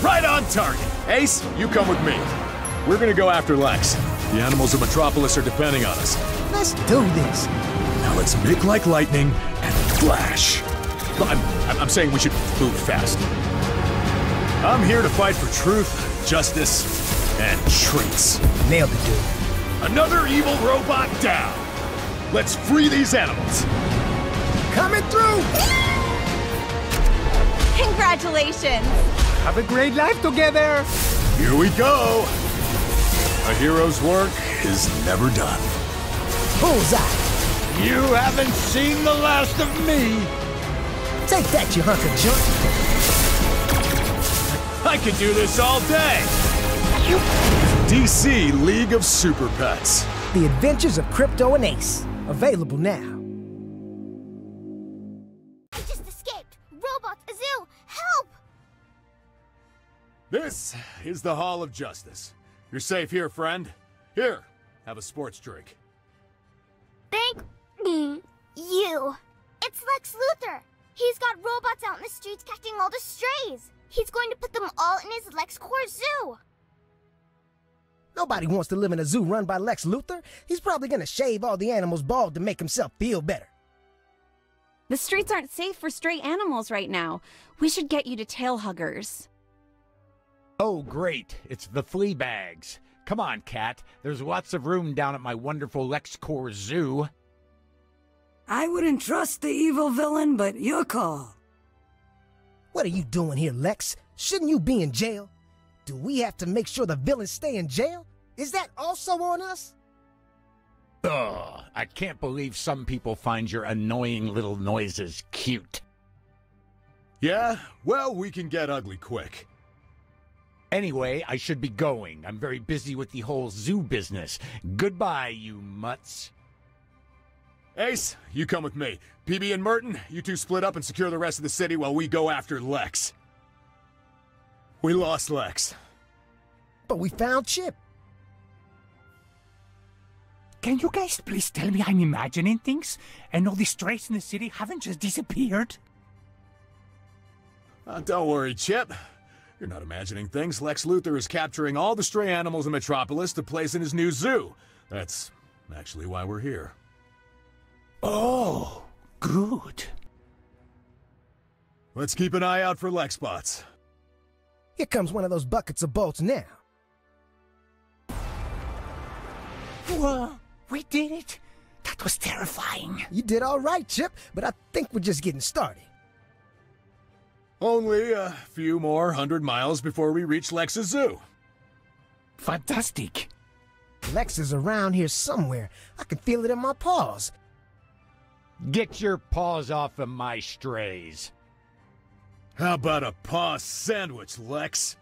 Right on target! Ace, you come with me. We're gonna go after Lex. The animals of Metropolis are depending on us. Let's do this. Now let's make like lightning and flash. I'm saying we should move fast. I'm here to fight for truth, justice, and treats. Nailed it, dude. Another evil robot down. Let's free these animals. Coming through! Congratulations. Have a great life together. Here we go. A hero's work is never done. Bullseye. You haven't seen the last of me. Take that, you hunk of junk. I could do this all day. DC League of Super Pets. The Adventures of Crypto and Ace. Available now. I just escaped. Robot Azil, help! This is the Hall of Justice. You're safe here, friend. Here, have a sports drink. Thank you. It's Lex Luthor. He's got robots out in the streets catching all the strays. He's going to put them all in his LexCorp zoo. Nobody wants to live in a zoo run by Lex Luthor. He's probably going to shave all the animals bald to make himself feel better. The streets aren't safe for stray animals right now. We should get you to Tail Huggers. Oh, great. It's the flea bags. Come on, Cat. There's lots of room down at my wonderful LexCorp zoo. I wouldn't trust the evil villain, but your call. What are you doing here, Lex? Shouldn't you be in jail? Do we have to make sure the villains stay in jail? Is that also on us? Ugh, I can't believe some people find your annoying little noises cute. Yeah, well, we can get ugly quick. Anyway, I should be going. I'm very busy with the whole zoo business. Goodbye, you mutts. Ace, you come with me. PB and Merton, you two split up and secure the rest of the city while we go after Lex. We lost Lex. But we found Chip. Can you guys please tell me I'm imagining things? And all the strays in the city haven't just disappeared? Don't worry, Chip. You're not imagining things. Lex Luthor is capturing all the stray animals in Metropolis to place in his new zoo. That's actually why we're here. Oh, good. Let's keep an eye out for Lex bots. Here comes one of those buckets of bolts now. Whoa, we did it. That was terrifying. You did all right, Chip, but I think we're just getting started. Only a few more 100 miles before we reach Lex's zoo. Fantastic. Lex is around here somewhere. I can feel it in my paws. Get your paws off of my strays. How about a paw sandwich, Lex?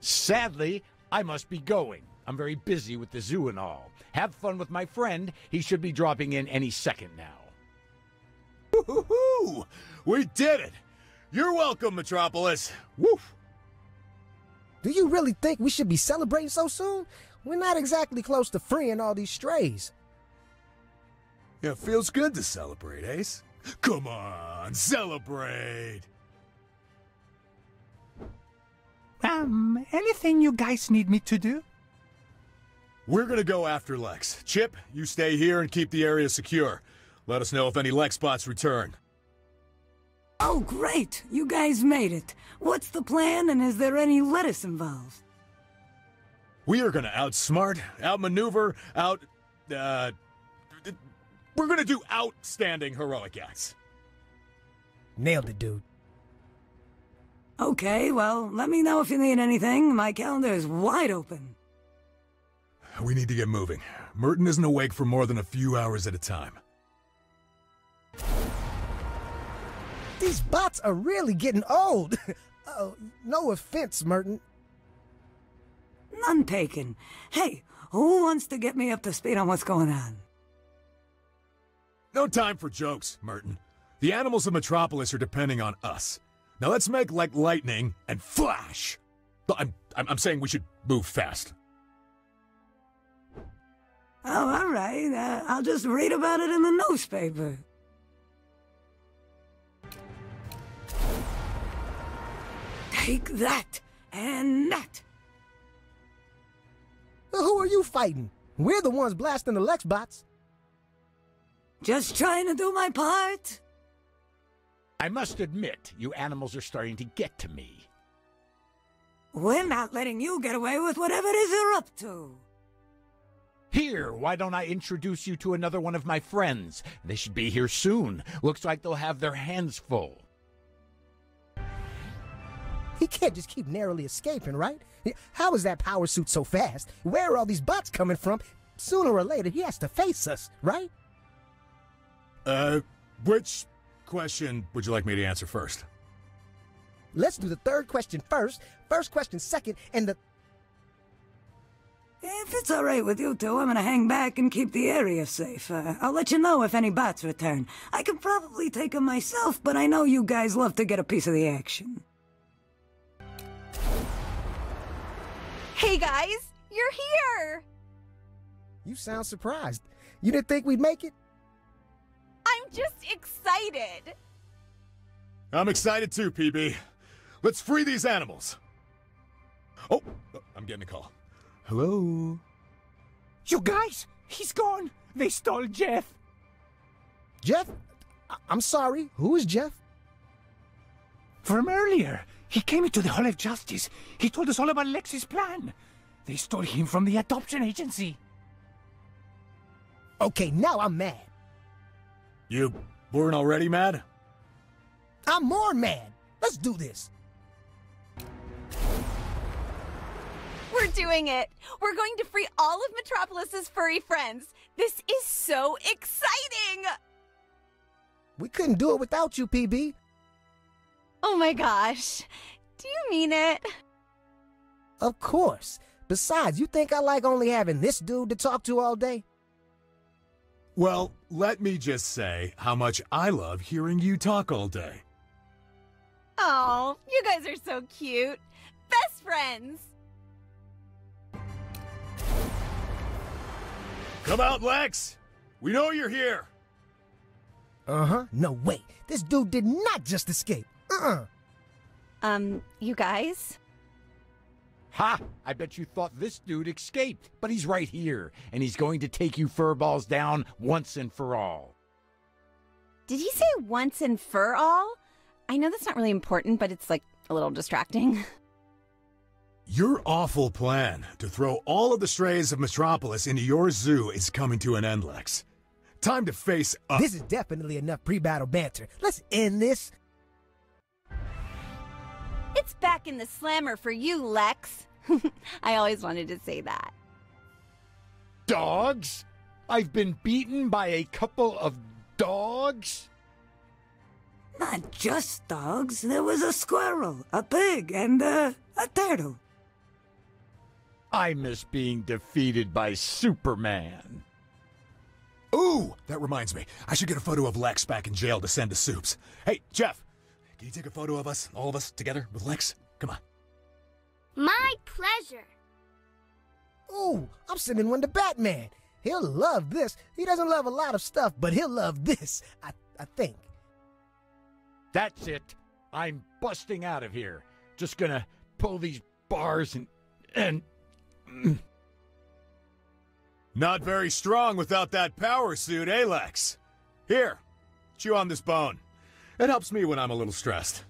Sadly, I must be going. I'm very busy with the zoo and all. Have fun with my friend. He should be dropping in any second now. Woo-hoo-hoo! We did it! You're welcome, Metropolis. Woof! Do you really think we should be celebrating so soon? We're not exactly close to freeing all these strays. It feels good to celebrate, Ace. Come on, celebrate! Anything you guys need me to do? We're gonna go after Lex. Chip, you stay here and keep the area secure. Let us know if any Lex bots return. Oh, great! You guys made it. What's the plan, and is there any lettuce involved? We are gonna outsmart, outmaneuver, we're gonna do outstanding heroic acts. Nailed it, dude. Okay, well, let me know if you need anything. My calendar is wide open. We need to get moving. Merton isn't awake for more than a few hours at a time. These bots are really getting old. Uh-oh, no offense, Merton. None taken. Hey, who wants to get me up to speed on what's going on? No time for jokes, Merton. The animals of Metropolis are depending on us. Now let's make like lightning and flash. But I'm saying we should move fast. Oh, all right. I'll just read about it in the newspaper. Take that and that. Who are you fighting? We're the ones blasting the Lex bots. Just trying to do my part. I must admit, you animals are starting to get to me. We're not letting you get away with whatever it is you're up to. Here, why don't I introduce you to another one of my friends? They should be here soon. Looks like they'll have their hands full. He can't just keep narrowly escaping, right? How is that power suit so fast? Where are all these bots coming from? Sooner or later, he has to face us, right? Which question would you like me to answer first? Let's do the third question first, first question second, and the... If it's all right with you two, I'm gonna hang back and keep the area safe. I'll let you know if any bots return. I can probably take them myself, but I know you guys love to get a piece of the action. Hey guys, you're here! You sound surprised. You didn't think we'd make it? I'm just excited. I'm excited too, PB. Let's free these animals. Oh, I'm getting a call. Hello? You guys, he's gone. They stole Jeff. Jeff? I'm sorry, who is Jeff? From earlier. He came into the Hall of Justice. He told us all about Lex's plan. They stole him from the adoption agency. Okay, now I'm mad. You weren't already mad? I'm more mad. Let's do this. We're doing it. We're going to free all of Metropolis's furry friends. This is so exciting. We couldn't do it without you, PB. Oh my gosh. Do you mean it? Of course. Besides, you think I like only having this dude to talk to all day? Well, let me just say how much I love hearing you talk all day. Oh, you guys are so cute. Best friends! Come out, Lex! We know you're here! Uh-huh. No, wait. This dude did not just escape. Uh-uh. You guys? Ha! I bet you thought this dude escaped, but he's right here, and he's going to take you furballs down once and for all. Did he say once and for all? I know that's not really important, but it's, like, a little distracting. Your awful plan to throw all of the strays of Metropolis into your zoo is coming to an end, Lex. Time to face up. This is definitely enough pre-battle banter. Let's end this. It's back in the slammer for you, Lex. I always wanted to say that. Dogs? I've been beaten by a couple of dogs? Not just dogs. There was a squirrel, a pig, and a turtle. I miss being defeated by Superman. Ooh, that reminds me. I should get a photo of Lex back in jail to send to Supes. Hey, Jeff. Can you take a photo of us, all of us, together, with Lex? Come on. My pleasure. Ooh, I'm sending one to Batman. He'll love this. He doesn't love a lot of stuff, but he'll love this, I think. That's it. I'm busting out of here. Just gonna pull these bars and... Not very strong without that power suit, eh, Lex? Here, chew on this bone. It helps me when I'm a little stressed.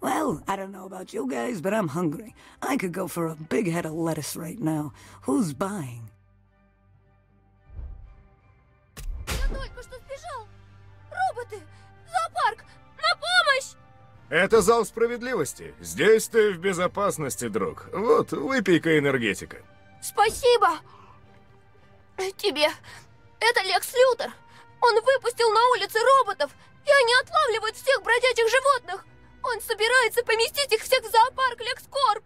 Well, I don't know about you guys, but I'm hungry. I could go for a big head of lettuce right now. Who's buying? Это зал справедливости. Здесь ты в безопасности, друг. Вот, выпей-ка энергетика. Спасибо. Тебе. Это Лекс Лютер. Он выпустил на улице роботов. И они отлавливают всех бродячих животных! Он собирается поместить их всех в зоопарк LexCorp!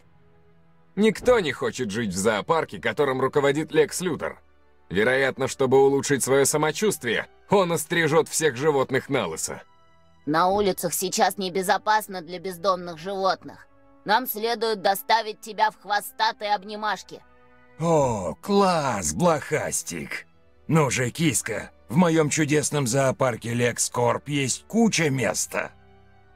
Никто не хочет жить в зоопарке, которым руководит Лекс Лютер. Вероятно, чтобы улучшить свое самочувствие, он острижет всех животных налысо. На улицах сейчас небезопасно для бездомных животных. Нам следует доставить тебя в хвостатой обнимашке. О, класс, блохастик. Ну же, киска, в моем чудесном зоопарке LexCorp есть куча места.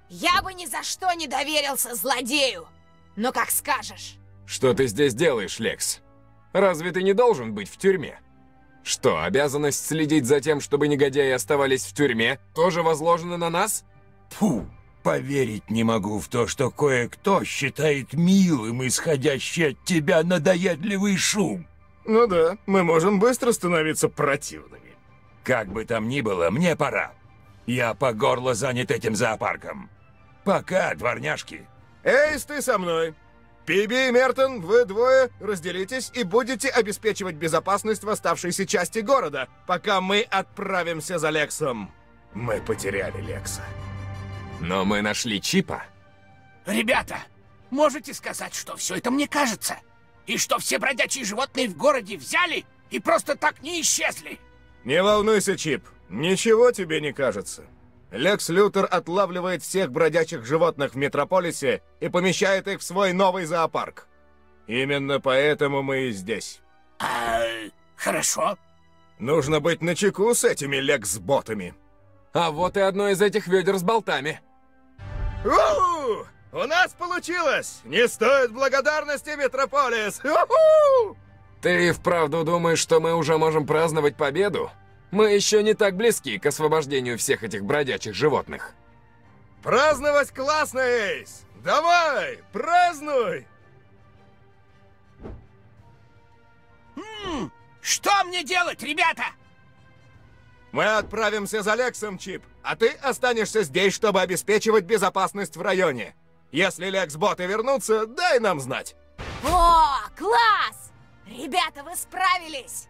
Я бы ни за что не доверился злодею. Но как скажешь. Что ты здесь делаешь, Лекс? Разве ты не должен быть в тюрьме? Что, обязанность следить за тем, чтобы негодяи оставались в тюрьме, тоже возложена на нас? Фу, поверить не могу в то, что кое-кто считает милым исходящий от тебя надоедливый шум. Ну да, мы можем быстро становиться противными. Как бы там ни было, мне пора. Я по горло занят этим зоопарком. Пока, дворняжки. Эйс, ты со мной. PB и Мертон, вы двое разделитесь и будете обеспечивать безопасность в оставшейся части города, пока мы отправимся за Лексом. Мы потеряли Лекса. Но мы нашли Чипа. Ребята, можете сказать, что все это мне кажется? И что все бродячие животные в городе взяли и просто так не исчезли? Не волнуйся, Чип, ничего тебе не кажется. Лекс Лютер отлавливает всех бродячих животных в Метрополисе и помещает их в свой новый зоопарк. Именно поэтому мы и здесь. Хорошо. Нужно быть начеку с этими лекс-ботами. А вот и одно из этих ведер с болтами. У-ху! У нас получилось! Не стоит благодарности, Метрополис! У-ху! Ты вправду думаешь, что мы уже можем праздновать победу? Мы еще не так близки к освобождению всех этих бродячих животных. Праздновать классно, Эйс! Давай, празднуй! Что мне делать, ребята? Мы отправимся за Лексом, Чип, а ты останешься здесь, чтобы обеспечивать безопасность в районе. Если Лекс-боты вернутся, дай нам знать. О, класс! Ребята, вы справились!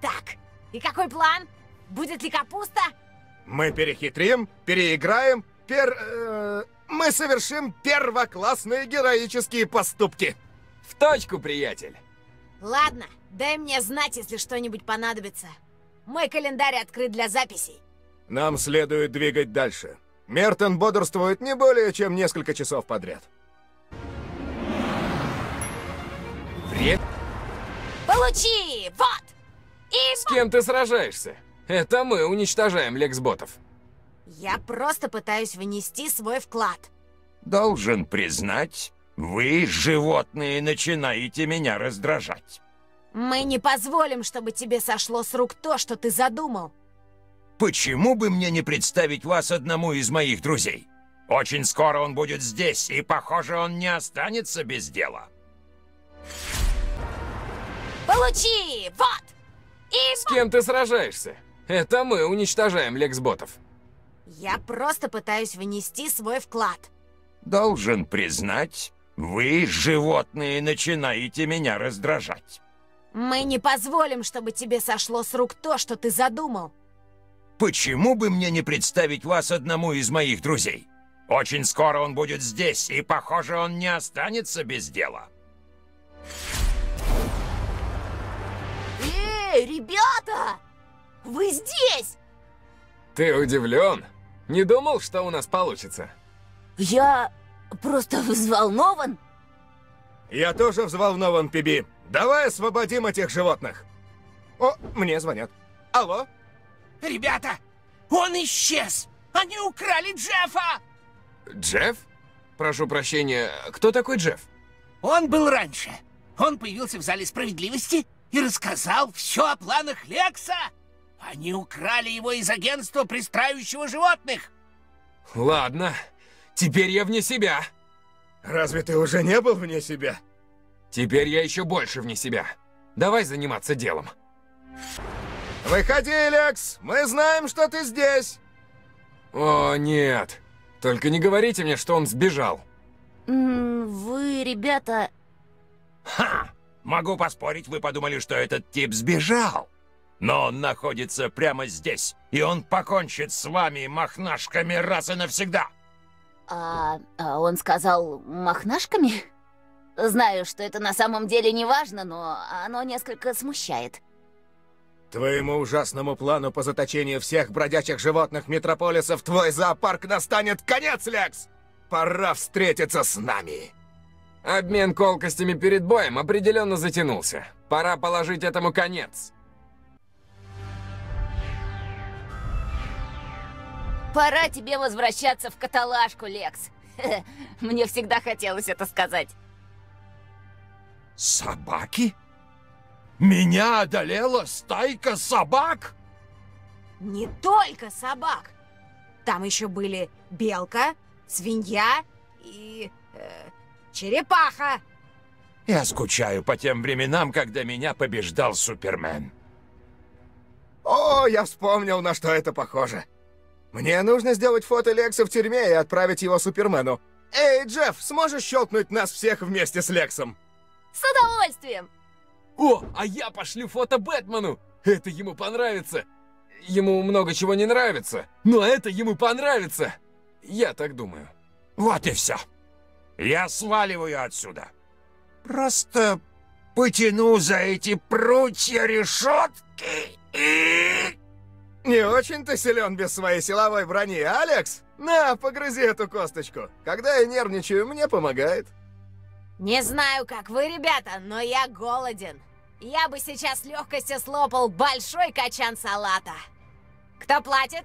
Так... И какой план? Будет ли капуста? Мы перехитрим, переиграем, мы совершим первоклассные героические поступки. В точку, приятель. Ладно, дай мне знать, если что-нибудь понадобится. Мой календарь открыт для записей. Нам следует двигать дальше. Мертон бодрствует не более чем несколько часов подряд. Привет. Получи! Вот! С кем ты сражаешься? Это мы уничтожаем лекс-ботов. Я просто пытаюсь внести свой вклад. Должен признать, вы, животные, начинаете меня раздражать. Мы не позволим, чтобы тебе сошло с рук то, что ты задумал. Почему бы мне не представить вас одному из моих друзей? Очень скоро он будет здесь, и, похоже, он не останется без дела. Получи! Вот! С кем ты сражаешься? Это мы уничтожаем лекс-ботов. Я просто пытаюсь внести свой вклад. Должен признать, вы, животные, начинаете меня раздражать. Мы не позволим, чтобы тебе сошло с рук то, что ты задумал. Почему бы мне не представить вас одному из моих друзей? Очень скоро он будет здесь, и, похоже, он не останется без дела. Эй, ребята! Вы здесь! Ты удивлен? Не думал, что у нас получится? Я просто взволнован. Я тоже взволнован, PB. Давай освободим этих животных. О, мне звонят. Алло? Ребята, он исчез! Они украли Джеффа! Джефф? Прошу прощения, кто такой Джефф? Он был раньше. Он появился в зале справедливости и рассказал все о планах Лекса. Они украли его из агентства, пристраивающего животных. Ладно, теперь я вне себя. Разве ты уже не был вне себя? Теперь я еще больше вне себя. Давай заниматься делом. Выходи, Лекс, мы знаем, что ты здесь. О, нет. Только не говорите мне, что он сбежал. Вы, ребята... Ха! Могу поспорить, вы подумали, что этот тип сбежал. Но он находится прямо здесь, и он покончит с вами махнашками раз и навсегда. Он сказал махнашками? Знаю, что это на самом деле не важно, но оно несколько смущает. Твоему ужасному плану по заточению всех бродячих животных Метрополиса в твой зоопарк настанет конец, Лекс! Пора встретиться с нами! Обмен колкостями перед боем определенно затянулся. Пора положить этому конец. Пора тебе возвращаться в каталажку, Лекс. Мне всегда хотелось это сказать. Собаки? Меня одолела стайка собак? Не только собак. Там еще были белка, свинья и... черепаха. Я скучаю по тем временам, когда меня побеждал Супермен. О, я вспомнил, на что это похоже. Мне нужно сделать фото Лекса в тюрьме и отправить его Супермену. Эй, Джефф, сможешь щелкнуть нас всех вместе с Лексом? С удовольствием! О, а я пошлю фото Бэтмену! Это ему понравится. Ему много чего не нравится, но это ему понравится. Я так думаю. Вот и все. Я сваливаю отсюда. Просто потяну за эти прутья решетки и... Не очень ты силен без своей силовой брони, Алекс? На, погрызи эту косточку. Когда я нервничаю, мне помогает. Не знаю, как вы, ребята, но я голоден. Я бы сейчас с легкостью слопал большой качан салата. Кто платит?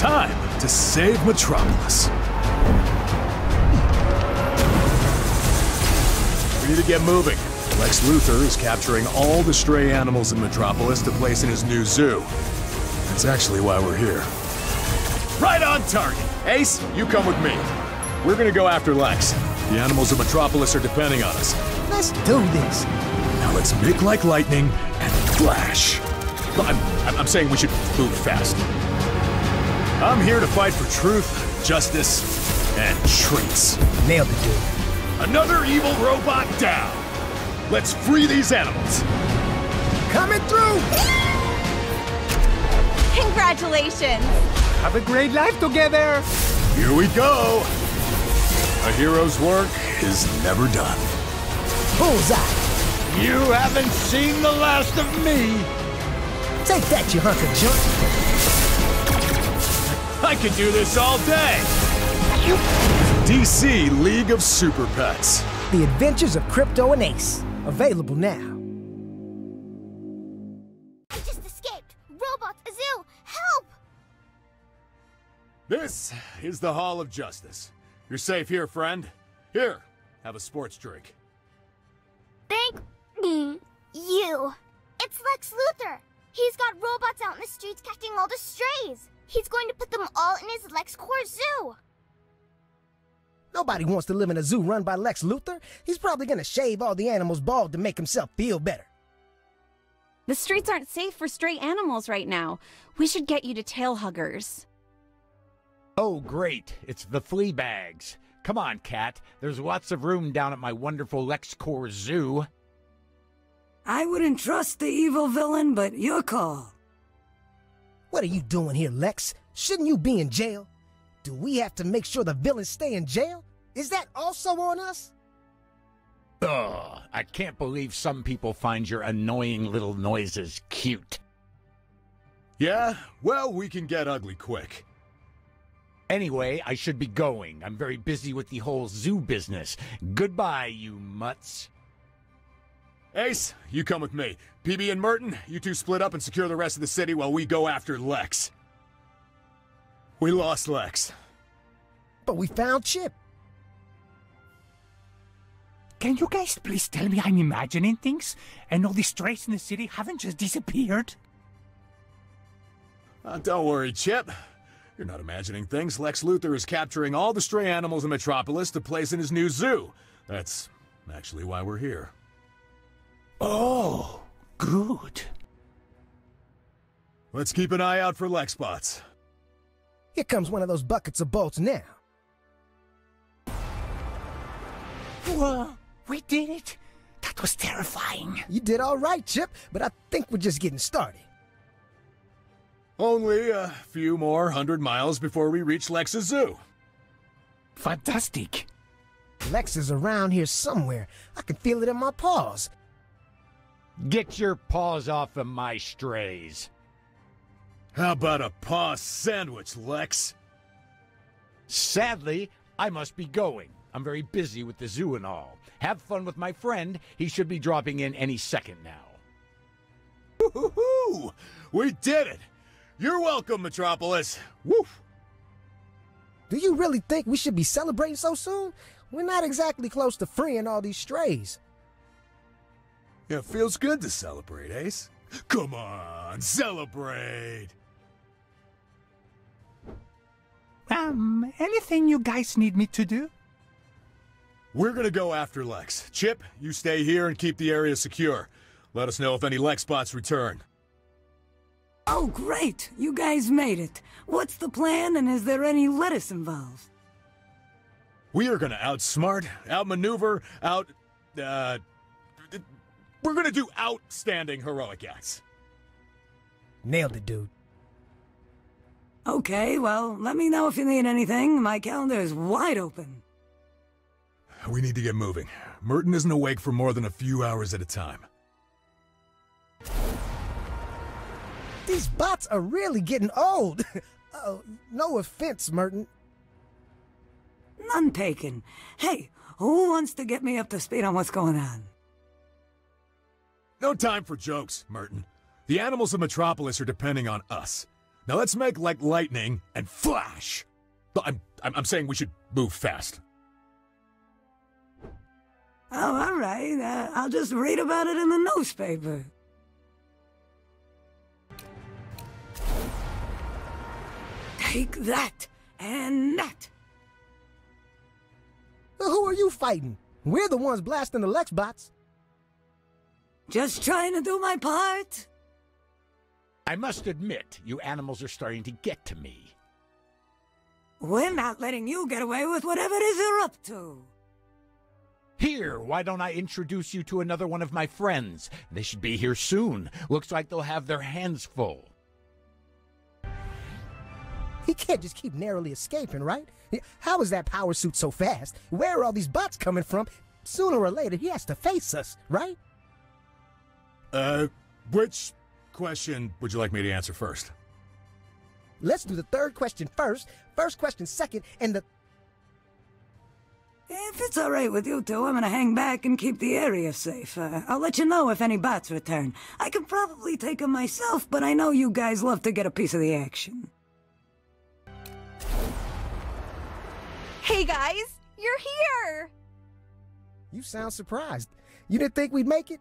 Time to save Metropolis. We need to get moving. Lex Luthor is capturing all the stray animals in Metropolis to place in his new zoo. That's actually why we're here. Right on target! Ace, you come with me. We're gonna go after Lex. The animals of Metropolis are depending on us. Let's do this. Now let's make like lightning and flash. I'm saying we should move fast. I'm here to fight for truth, justice, and treats. Nailed it, dude. Another evil robot down. Let's free these animals. Coming through! Congratulations. Have a great life together. Here we go. A hero's work is never done. Bullseye. You haven't seen the last of me. Take that, you hunk of junk. I could do this all day! DC League of Super Pets. The Adventures of Crypto and Ace. Available now. I just escaped! Robot, Azul, help! This is the Hall of Justice. You're safe here, friend. Here, have a sports drink. Thank you. It's Lex Luthor. He's got robots out in the streets catching all the strays. He's going to put them all in his LexCorp zoo. Nobody wants to live in a zoo run by Lex Luthor. He's probably going to shave all the animals bald to make himself feel better. The streets aren't safe for stray animals right now. We should get you to Tail Huggers. Oh, great. It's the flea bags. Come on, Cat. There's lots of room down at my wonderful LexCorp Zoo. I wouldn't trust the evil villain, but your call. What are you doing here, Lex? Shouldn't you be in jail? Do we have to make sure the villains stay in jail? Is that also on us? Ugh, I can't believe some people find your annoying little noises cute. Yeah, well, we can get ugly quick. Anyway, I should be going. I'm very busy with the whole zoo business. Goodbye, you mutts. Ace, you come with me. PB and Merton, you two split up and secure the rest of the city while we go after Lex. We lost Lex. But we found Chip. Can you guys please tell me I'm imagining things? And all the strays in the city haven't just disappeared? Don't worry, Chip. You're not imagining things. Lex Luthor is capturing all the stray animals in Metropolis to place in his new zoo. That's actually why we're here. Oh, good. Let's keep an eye out for Lex bots. Here comes one of those buckets of bolts now. Whoa, we did it. That was terrifying. You did all right, Chip, but I think we're just getting started. Only a few more 100 miles before we reach Lex's zoo. Fantastic. Lex is around here somewhere. I can feel it in my paws. Get your paws off of my strays. How about a paw sandwich, Lex? Sadly, I must be going. I'm very busy with the zoo and all. Have fun with my friend. He should be dropping in any second now. Woo-hoo-hoo! We did it! You're welcome, Metropolis. Woof! Do you really think we should be celebrating so soon? We're not exactly close to freeing all these strays. Yeah, it feels good to celebrate, Ace. Come on, celebrate! Anything you guys need me to do? We're gonna go after Lex. Chip, you stay here and keep the area secure. Let us know if any Lex bots return. Oh, great! You guys made it. What's the plan, and is there any lettuce involved? We are gonna outsmart, outmaneuver, we're gonna do outstanding heroic acts. Nailed it, dude. Okay, well, let me know if you need anything. My calendar is wide open. We need to get moving. Merton isn't awake for more than a few hours at a time. These bots are really getting old. Oh, no offense, Merton. None taken. Hey, who wants to get me up to speed on what's going on? No time for jokes, Merton. The animals of Metropolis are depending on us. Now let's make like lightning and flash. But I'm saying we should move fast. Oh, all right. I'll just read about it in the newspaper. Take that and that. Well, who are you fighting? We're the ones blasting the Lex bots. Just trying to do my part. I must admit, you animals are starting to get to me. We're not letting you get away with whatever it is you're up to. Here, why don't I introduce you to another one of my friends? They should be here soon. Looks like they'll have their hands full. He can't just keep narrowly escaping, right? How is that power suit so fast? Where are all these bots coming from? Sooner or later, he has to face us, right? Which question would you like me to answer first? Let's do the third question first, first question second, and the... If it's all right with you two, I'm gonna hang back and keep the area safe. I'll let you know if any bots return. I can probably take them myself, but I know you guys love to get a piece of the action. Hey guys, you're here! You sound surprised. You didn't think we'd make it?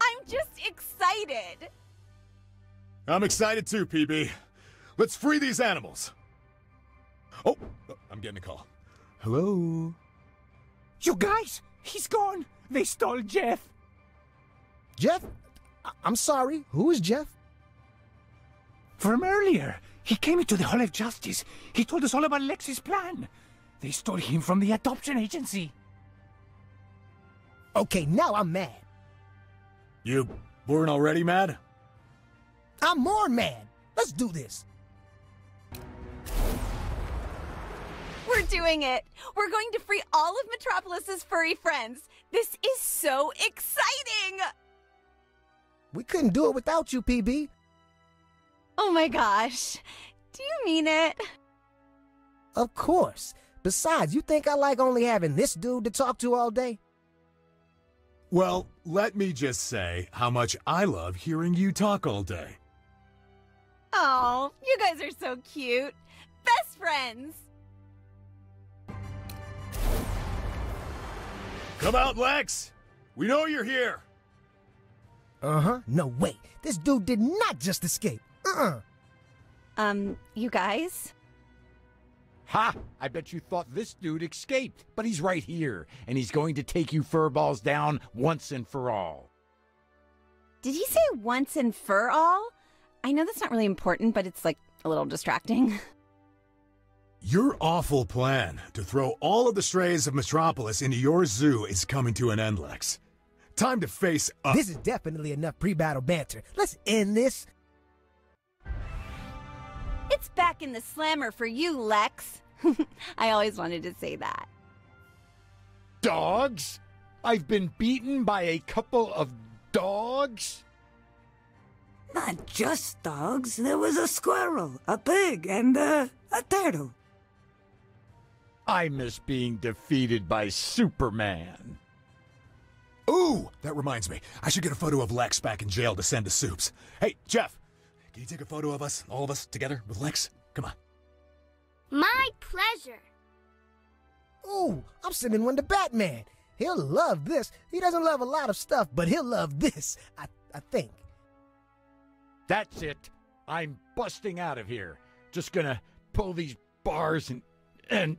I'm just excited. I'm excited too, PB. Let's free these animals. Oh, I'm getting a call. Hello? You guys, he's gone. They stole Jeff. Jeff? I'm sorry, who is Jeff? From earlier. He came into the Hall of Justice. He told us all about Lex's plan. They stole him from the adoption agency. Okay, now I'm mad. You weren't already mad? I'm more mad. Let's do this. We're doing it. We're going to free all of Metropolis's furry friends. This is so exciting! We couldn't do it without you, PB. Oh my gosh. Do you mean it? Of course. Besides, you think I like only having this dude to talk to all day? Well, let me just say how much I love hearing you talk all day. Oh, you guys are so cute. Best friends! Come out, Lex! We know you're here! Uh-huh. No, wait. This dude did not just escape. Uh-uh. You guys? Ha! I bet you thought this dude escaped, but he's right here, and he's going to take you furballs down once and for all. Did he say once and for all? I know that's not really important, but it's, like, a little distracting. Your awful plan to throw all of the strays of Metropolis into your zoo is coming to an end, Lex. Time to face up. This is definitely enough pre-battle banter. Let's end this. It's back in the slammer for you, Lex. I always wanted to say that. Dogs? I've been beaten by a couple of dogs? Not just dogs. There was a squirrel, a pig, and a turtle. I miss being defeated by Superman. Ooh, that reminds me. I should get a photo of Lex back in jail to send to Supes. Hey, Jeff. Can you take a photo of us, all of us, together, with Lex? Come on. My pleasure. Ooh, I'm sending one to Batman. He'll love this. He doesn't love a lot of stuff, but he'll love this, I think. That's it. I'm busting out of here. Just gonna pull these bars and...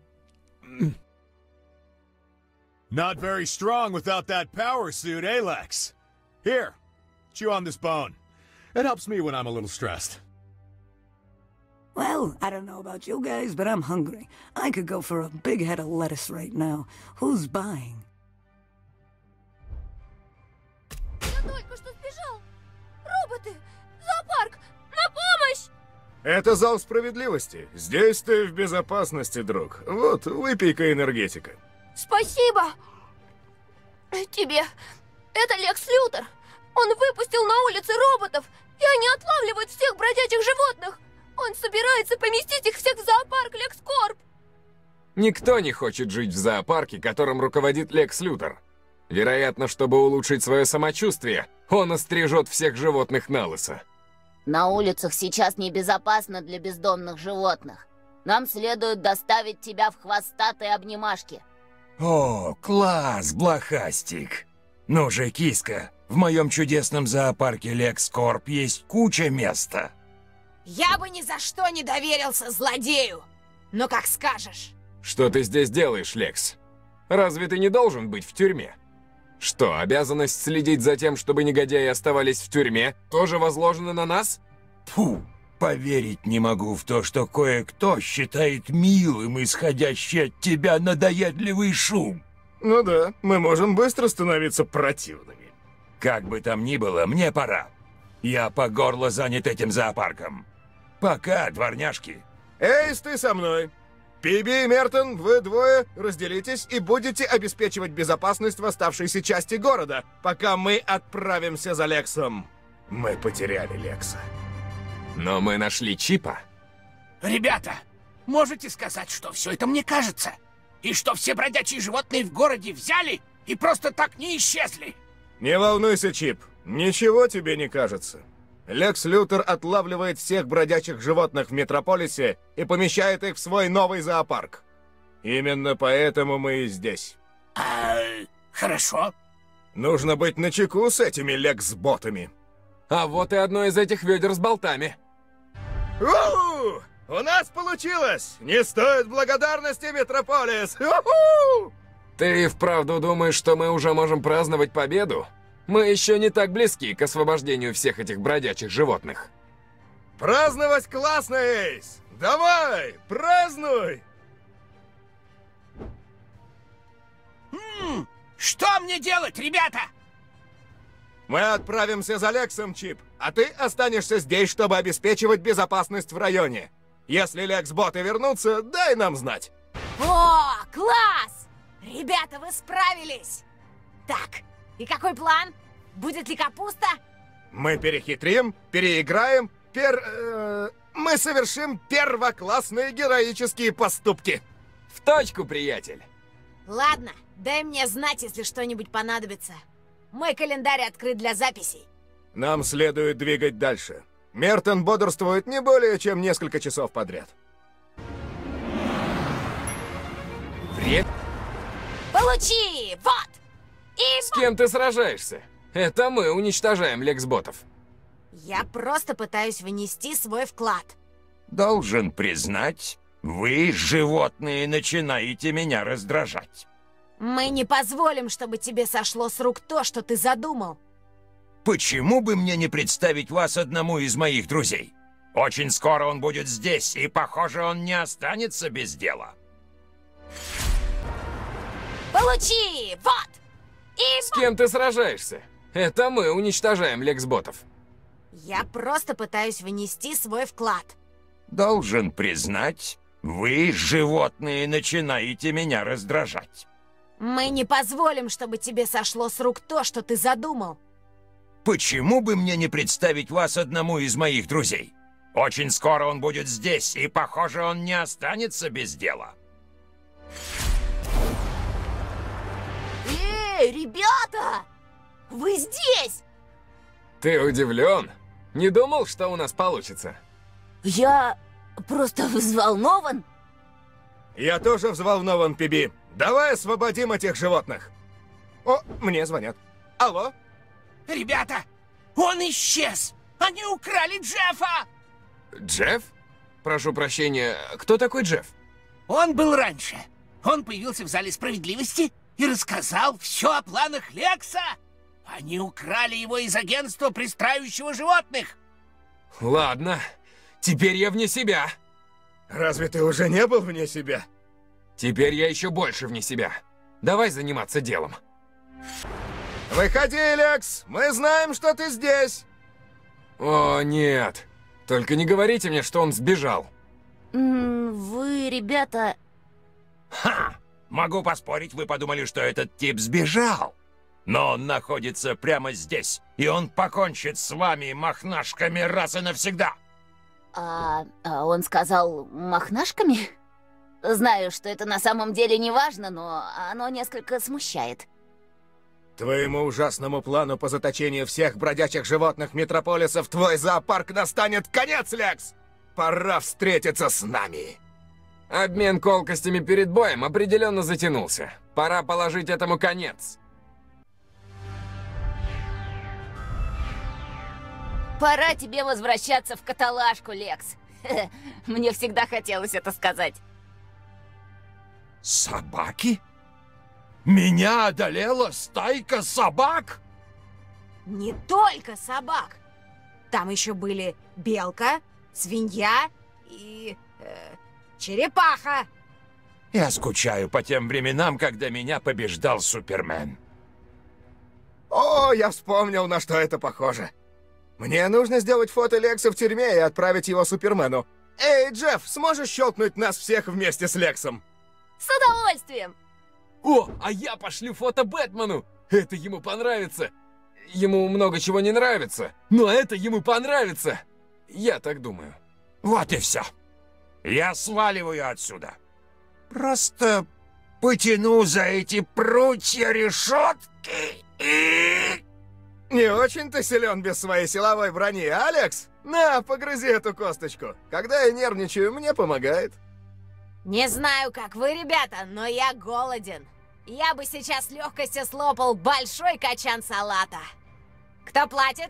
Not very strong without that power suit, eh, Lex? Here, chew on this bone. It helps me when I'm a little stressed. Well, I don't know about you guys, but I'm hungry. I could go for a big head of lettuce right now. Who's buying? Это зал справедливости. Здесь ты в безопасности, друг. Вот, выпей-ка энергетика. Спасибо. Тебе. Это Лекс Лютер. Он выпустил на улицы роботов, и они отлавливают всех бродячих животных. Он собирается поместить их всех в зоопарк LexCorp. Никто не хочет жить в зоопарке, которым руководит Лекс Лютер. Вероятно, чтобы улучшить свое самочувствие, он острижет всех животных налысо. На улицах сейчас небезопасно для бездомных животных. Нам следует доставить тебя в хвостатой обнимашке. О, класс, блохастик. Ну же, киска. В моем чудесном зоопарке LexCorp есть куча места. Я бы ни за что не доверился злодею, но как скажешь. Что ты здесь делаешь, Лекс? Разве ты не должен быть в тюрьме? Что, обязанность следить за тем, чтобы негодяи оставались в тюрьме, тоже возложена на нас? Фу, поверить не могу в то, что кое-кто считает милым исходящий от тебя надоедливый шум. Ну да, мы можем быстро становиться противными. Как бы там ни было, мне пора. Я по горло занят этим зоопарком. Пока, дворняжки. Эйс, ты со мной. Пиби и Мертон, вы двое разделитесь и будете обеспечивать безопасность в оставшейся части города, пока мы отправимся за Лексом. Мы потеряли Лекса. Но мы нашли Чипа. Ребята, можете сказать, что все это мне кажется? И что все бродячие животные в городе взяли и просто так не исчезли? Не волнуйся, Чип. Ничего тебе не кажется. Лекс Лютер отлавливает всех бродячих животных в Метрополисе и помещает их в свой новый зоопарк. Именно поэтому мы и здесь. Хорошо. Нужно быть начеку с этими лекс-ботами. А вот и одно из этих ведер с болтами. У-ху! У нас получилось! Не стоит благодарности, Метрополис! У-ху! Ты вправду думаешь, что мы уже можем праздновать победу? Мы еще не так близки к освобождению всех этих бродячих животных. Праздновать классно, Эйс! Давай, празднуй! Что мне делать, ребята? Мы отправимся за Лексом, Чип, а ты останешься здесь, чтобы обеспечивать безопасность в районе. Если Лекс-боты вернутся, дай нам знать. О, класс! Ребята, вы справились! Так, и какой план? Будет ли капуста? Мы перехитрим, переиграем, мы совершим первоклассные героические поступки. В точку, приятель. Ладно, дай мне знать, если что-нибудь понадобится. Мой календарь открыт для записей. Нам следует двигать дальше. Мертон бодрствует не более чем несколько часов подряд. Вред. Получи! Вот! И... С кем ты сражаешься? Это мы уничтожаем лекс-ботов. Я просто пытаюсь внести свой вклад. Должен признать, вы, животные, начинаете меня раздражать. Мы не позволим, чтобы тебе сошло с рук то, что ты задумал. Почему бы мне не представить вас одному из моих друзей? Очень скоро он будет здесь, и, похоже, он не останется без дела. Получи! Вот! И... С кем ты сражаешься? Это мы уничтожаем лекс-ботов. Я просто пытаюсь внести свой вклад. Должен признать, вы, животные, начинаете меня раздражать. Мы не позволим, чтобы тебе сошло с рук то, что ты задумал. Почему бы мне не представить вас одному из моих друзей? Очень скоро он будет здесь, и, похоже, он не останется без дела. Эй, ребята! Вы здесь! Ты удивлен? Не думал, что у нас получится? Я просто взволнован. Я тоже взволнован, PB. Давай освободим этих животных. О, мне звонят. Алло? Ребята, он исчез! Они украли Джеффа! Джефф? Прошу прощения, кто такой Джефф? Он был раньше. Он появился в зале справедливости и рассказал все о планах Лекса. Они украли его из агентства, пристраивающего животных. Ладно, теперь я вне себя. Разве ты уже не был вне себя? Теперь я еще больше вне себя. Давай заниматься делом. Выходи, Лекс! Мы знаем, что ты здесь! О, нет! Только не говорите мне, что он сбежал. Вы, ребята... Ха! Могу поспорить, вы подумали, что этот тип сбежал. Но он находится прямо здесь, и он покончит с вами махнашками раз и навсегда. А он сказал махнашками? Знаю, что это на самом деле не важно, но оно несколько смущает. Твоему ужасному плану по заточению всех бродячих животных Метрополиса в твой зоопарк настанет конец, Лекс! Пора встретиться с нами! Обмен колкостями перед боем определенно затянулся. Пора положить этому конец. Пора тебе возвращаться в каталажку, Лекс. Мне всегда хотелось это сказать. Собаки? Меня одолела стайка собак? Не только собак. Там еще были белка, свинья и черепаха. Я скучаю по тем временам, когда меня побеждал Супермен. О, я вспомнил, на что это похоже. Мне нужно сделать фото Лекса в тюрьме и отправить его Супермену. Эй, Джефф, сможешь щелкнуть нас всех вместе с Лексом? С удовольствием! О, а я пошлю фото Бэтмену! Это ему понравится! Ему много чего не нравится, но это ему понравится! Я так думаю. Вот и все. Я сваливаю отсюда. Просто потяну за эти прутья решетки и... Не очень ты силен без своей силовой брони, Алекс? На, погрызи эту косточку. Когда я нервничаю, мне помогает. Не знаю, как вы, ребята, но я голоден. Я бы сейчас с легкостью слопал большой качан салата. Кто платит?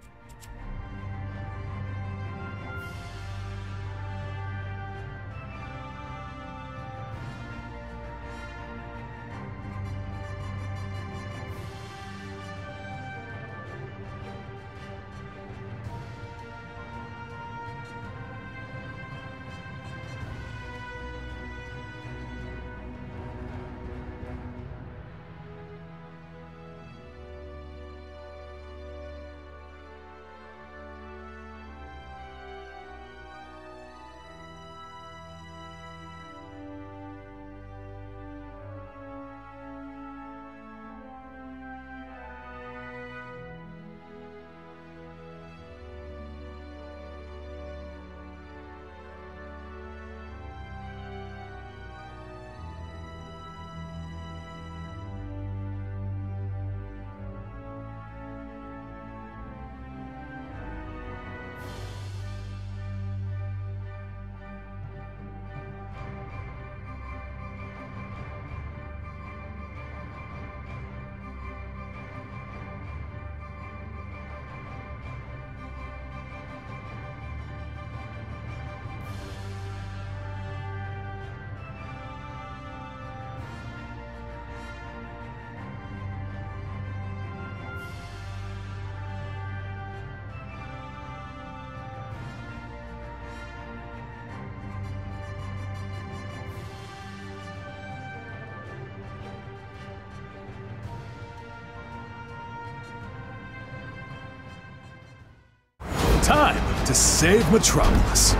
time to save Metropolis.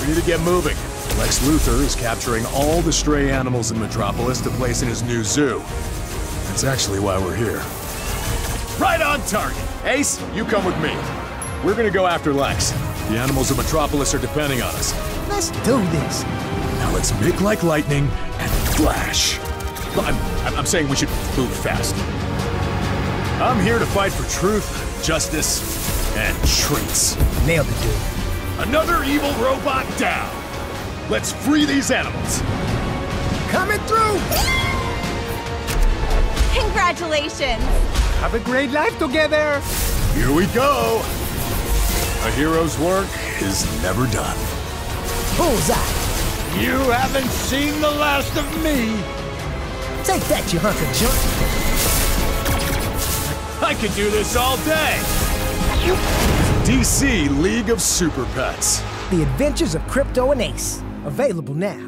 We need to get moving. Lex Luthor is capturing all the stray animals in Metropolis to place in his new zoo. That's actually why we're here. Right on target! Ace, you come with me. We're gonna go after Lex. The animals of Metropolis are depending on us. Let's do this. Now let's make like lightning and flash. I'm saying we should move fast. I'm here to fight for truth, justice, and treats. Nailed it, dude. Another evil robot down. Let's free these animals. Coming through! Congratulations. Have a great life together. Here we go. A hero's work is never done. Bullseye! You haven't seen the last of me! Take that, you hunk of junk! I could do this all day! DC League of Super Pets. The Adventures of Crypto and Ace. Available now.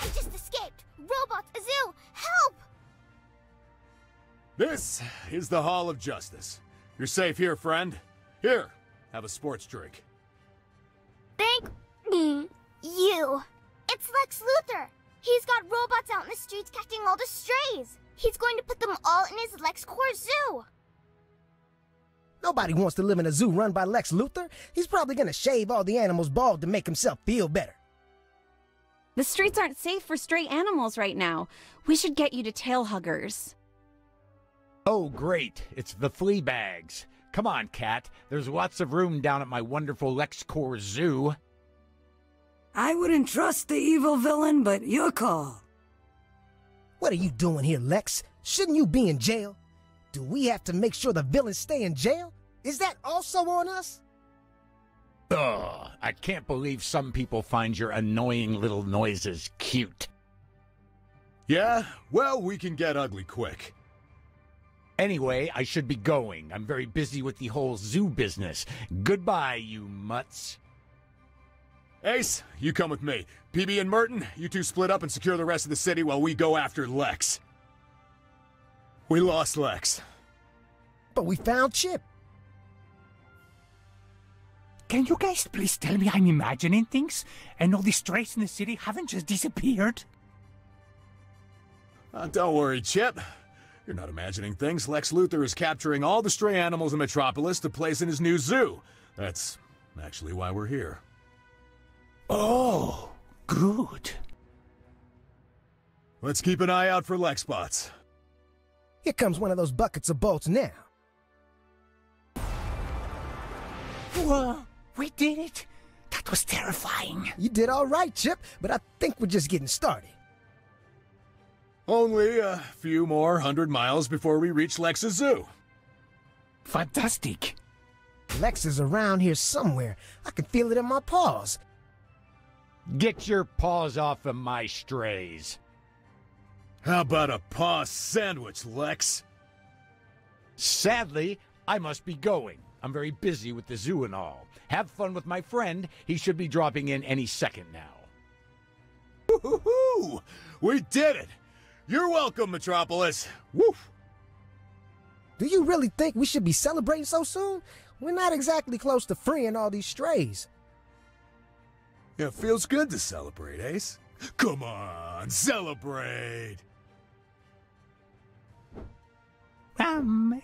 I just escaped! Robot, Azil, help! This is the Hall of Justice. You're safe here, friend. Here, have a sports drink. Thank you. It's Lex Luthor. He's got robots out in the streets catching all the strays. He's going to put them all in his LexCorp zoo. Nobody wants to live in a zoo run by Lex Luthor. He's probably going to shave all the animals bald to make himself feel better. The streets aren't safe for stray animals right now. We should get you to Tail Huggers. Oh, great. It's the flea bags. Come on, Cat. There's lots of room down at my wonderful LexCorp zoo. I wouldn't trust the evil villain, but your call. What are you doing here, Lex? Shouldn't you be in jail? Do we have to make sure the villains stay in jail? Is that also on us? Ugh, I can't believe some people find your annoying little noises cute. Yeah, well, we can get ugly quick. Anyway, I should be going. I'm very busy with the whole zoo business. Goodbye, you mutts. Ace, you come with me. PB and Merton, you two split up and secure the rest of the city while we go after Lex. We lost Lex. But we found Chip. Can you guys please tell me I'm imagining things? And all the strays in the city haven't just disappeared? Don't worry, Chip. You're not imagining things. Lex Luthor is capturing all the stray animals in Metropolis to place in his new zoo. That's actually why we're here. Oh, good. Let's keep an eye out for Lex bots. Here comes one of those buckets of bolts now. Whoa, we did it. That was terrifying. You did all right, Chip, but I think we're just getting started. Only a few more 100 miles before we reach Lex's zoo. Fantastic. Lex is around here somewhere. I can feel it in my paws. Get your paws off of my strays. How about a paw sandwich, Lex? Sadly, I must be going. I'm very busy with the zoo and all. Have fun with my friend. He should be dropping in any second now. Woo-hoo-hoo! We did it! You're welcome, Metropolis! Woof! Do you really think we should be celebrating so soon? We're not exactly close to freeing all these strays. It feels good to celebrate, Ace. Come on, celebrate!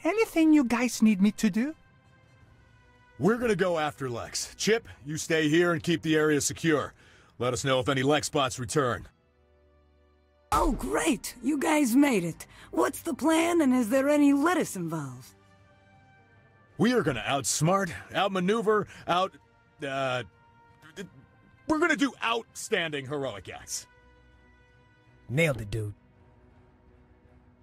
Anything you guys need me to do? We're gonna go after Lex. Chip, you stay here and keep the area secure. Let us know if any Lex bots return. Oh, great! You guys made it. What's the plan, and is there any lettuce involved? We are gonna outsmart, outmaneuver, we're gonna do outstanding heroic acts. Nailed it, dude.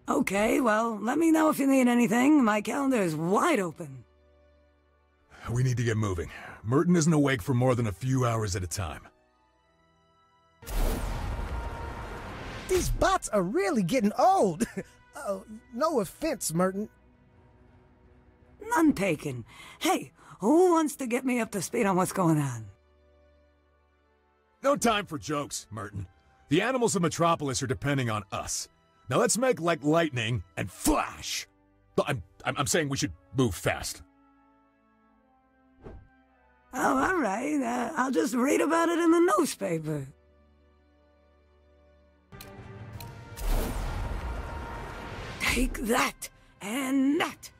Okay, well, let me know if you need anything. My calendar is wide open. We need to get moving. Merton isn't awake for more than a few hours at a time. These bots are really getting old. Oh, no offense, Merton. None taken. Hey, who wants to get me up to speed on what's going on? No time for jokes, Merton. The animals of Metropolis are depending on us. Now let's make like lightning and flash. I'm saying we should move fast. Oh, all right. I'll just read about it in the newspaper. Take that and that.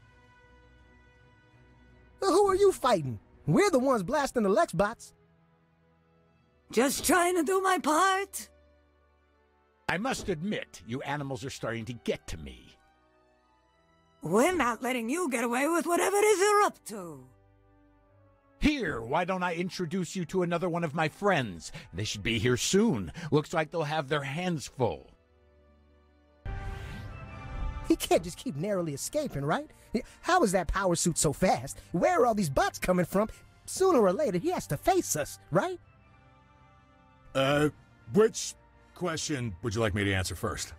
Who are you fighting? We're the ones blasting the Lex bots. Just trying to do my part. I must admit, you animals are starting to get to me. We're not letting you get away with whatever it is you're up to. Here, why don't I introduce you to another one of my friends? They should be here soon. Looks like they'll have their hands full. He can't just keep narrowly escaping, right? How is that power suit so fast? Where are all these bots coming from? Sooner or later, he has to face us, right? Which question would you like me to answer first?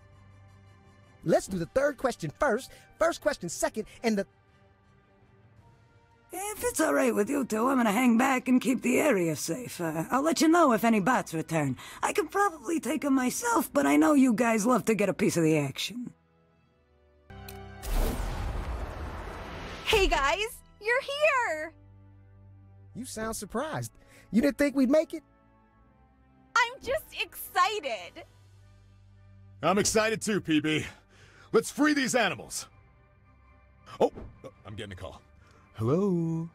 Let's do the third question first, first question second, and the... If it's all right with you two, I'm gonna hang back and keep the area safe. I'll let you know if any bots return. I can probably take them myself, but I know you guys love to get a piece of the action. Hey guys, you're here! You sound surprised. You didn't think we'd make it? I'm just excited. I'm excited too, PB. Let's free these animals. Oh, I'm getting a call. Hello?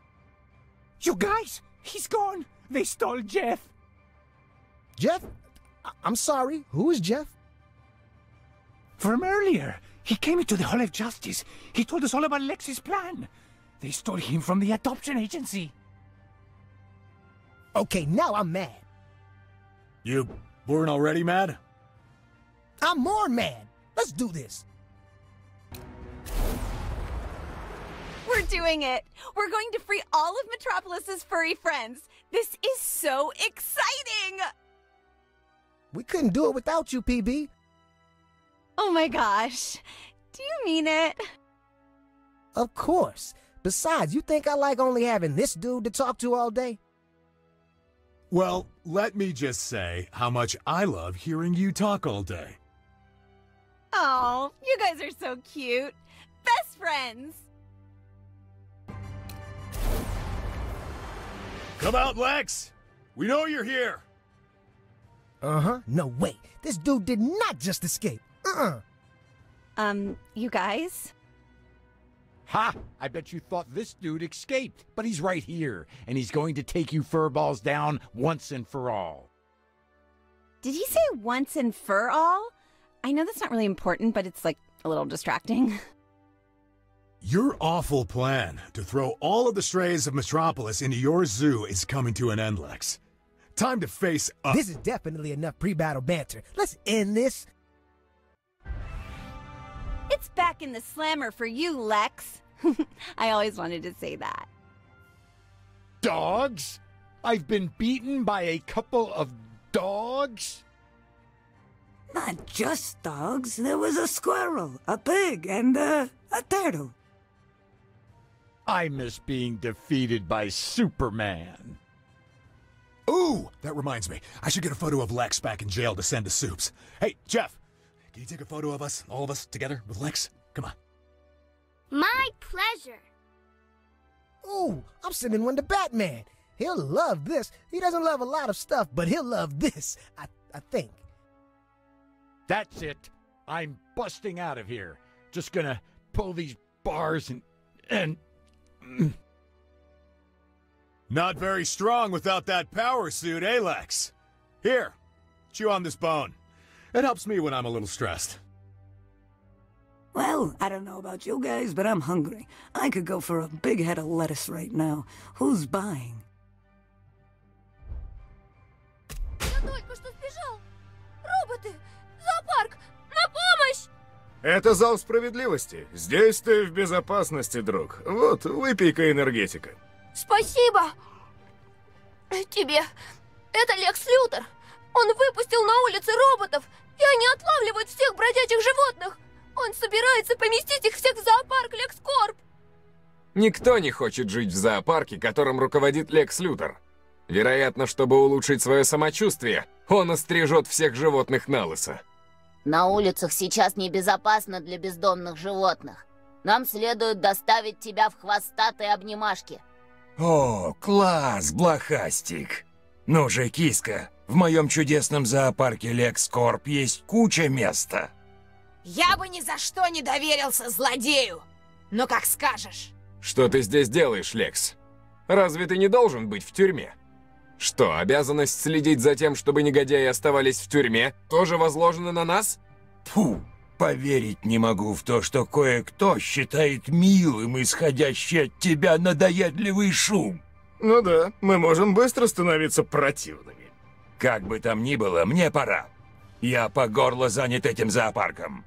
You guys, he's gone. They stole Jeff. Jeff? I'm sorry, who is Jeff? From earlier, he came into the Hall of Justice. He told us all about Lex's plan. They stole him from the adoption agency. Okay, now I'm mad. You weren't already mad? I'm more mad. Let's do this. We're doing it. We're going to free all of Metropolis's furry friends. This is so exciting. We couldn't do it without you, PB. Oh my gosh. Do you mean it? Of course. Besides, you think I like only having this dude to talk to all day? Well, let me just say how much I love hearing you talk all day. Oh, you guys are so cute. Best friends. Come out, Lex. We know you're here. No way. This dude did not just escape. You guys? Ha! I bet you thought this dude escaped, but he's right here, and he's going to take you furballs down once and for all. Did he say once and for all? I know that's not really important, but it's, like, a little distracting. Your awful plan to throw all of the strays of Metropolis into your zoo is coming to an end, Lex. Time to face up. This is definitely enough pre-battle banter. Let's end this. It's back in the slammer for you, Lex. I always wanted to say that. Dogs? I've been beaten by a couple of dogs? Not just dogs. There was a squirrel, a pig, and a turtle. I miss being defeated by Superman. Ooh, that reminds me. I should get a photo of Lex back in jail to send to Supes. Hey, Jeff. Can you take a photo of us, all of us, together, with Lex? Come on. My pleasure. Ooh, I'm sending one to Batman. He'll love this. He doesn't love a lot of stuff, but he'll love this, I think. That's it. I'm busting out of here. Just gonna pull these bars and... Not very strong without that power suit, eh, Lex? Here, chew on this bone. It helps me when I'm a little stressed. Well, I don't know about you guys, but I'm hungry. I could go for a big head of lettuce right now. Who's buying? Это зал справедливости. Здесь ты в безопасности, друг. Вот, выпей-ка энергетика. Спасибо. Тебе. Это Лекс Лютер. Он выпустил на улицы роботов, и они отлавливают всех бродячих животных. Он собирается поместить их всех в зоопарк LexCorp. Никто не хочет жить в зоопарке, которым руководит Лекс Лютер. Вероятно, чтобы улучшить свое самочувствие, он острижет всех животных налысо. На улицах сейчас небезопасно для бездомных животных. Нам следует доставить тебя в хвостатой обнимашке. О, класс, блохастик. Ну же, киска, в моем чудесном зоопарке LexCorp есть куча места. Я бы ни за что не доверился злодею. Но как скажешь. Что ты здесь делаешь, Лекс? Разве ты не должен быть в тюрьме? Что, обязанность следить за тем, чтобы негодяи оставались в тюрьме, тоже возложена на нас? Фу, поверить не могу в то, что кое-кто считает милым исходящий от тебя надоедливый шум. Ну да, мы можем быстро становиться противными. Как бы там ни было, мне пора. Я по горло занят этим зоопарком.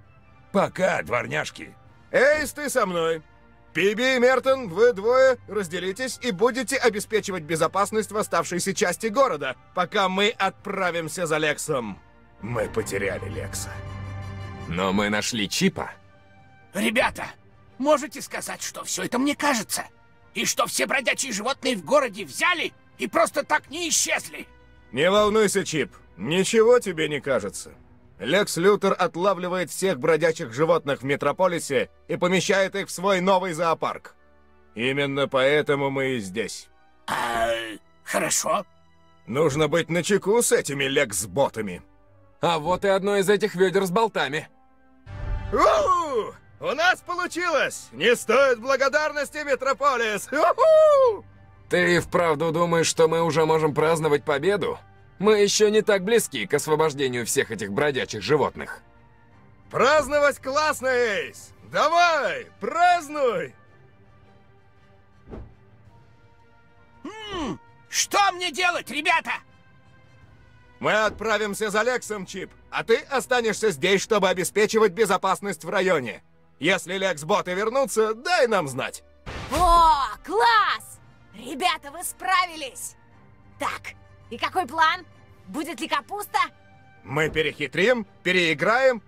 Пока, дворняжки. Эйс, ты со мной. PB и Мертон, вы двое разделитесь и будете обеспечивать безопасность в оставшейся части города, пока мы отправимся за Лексом. Мы потеряли Лекса. Но мы нашли Чипа. Ребята, можете сказать, что все это мне кажется? И что все бродячие животные в городе взяли и просто так не исчезли? Не волнуйся, Чип, ничего тебе не кажется. Лекс Лютер отлавливает всех бродячих животных в Метрополисе и помещает их в свой новый зоопарк. Именно поэтому мы и здесь. Хорошо. Нужно быть начеку с этими лекс-ботами. А вот и одно из этих ведер с болтами. У-ху! У нас получилось! Не стоит благодарности, Метрополис! У-ху! Ты вправду думаешь, что мы уже можем праздновать победу? Мы еще не так близки к освобождению всех этих бродячих животных. Праздновать классно, Эйс! Давай, празднуй! Что мне делать, ребята? Мы отправимся за Лексом, Чип, а ты останешься здесь, чтобы обеспечивать безопасность в районе. Если Лекс-боты вернутся, дай нам знать. О, класс! Ребята, вы справились! Так... И какой план? Будет ли капуста? Мы перехитрим, переиграем,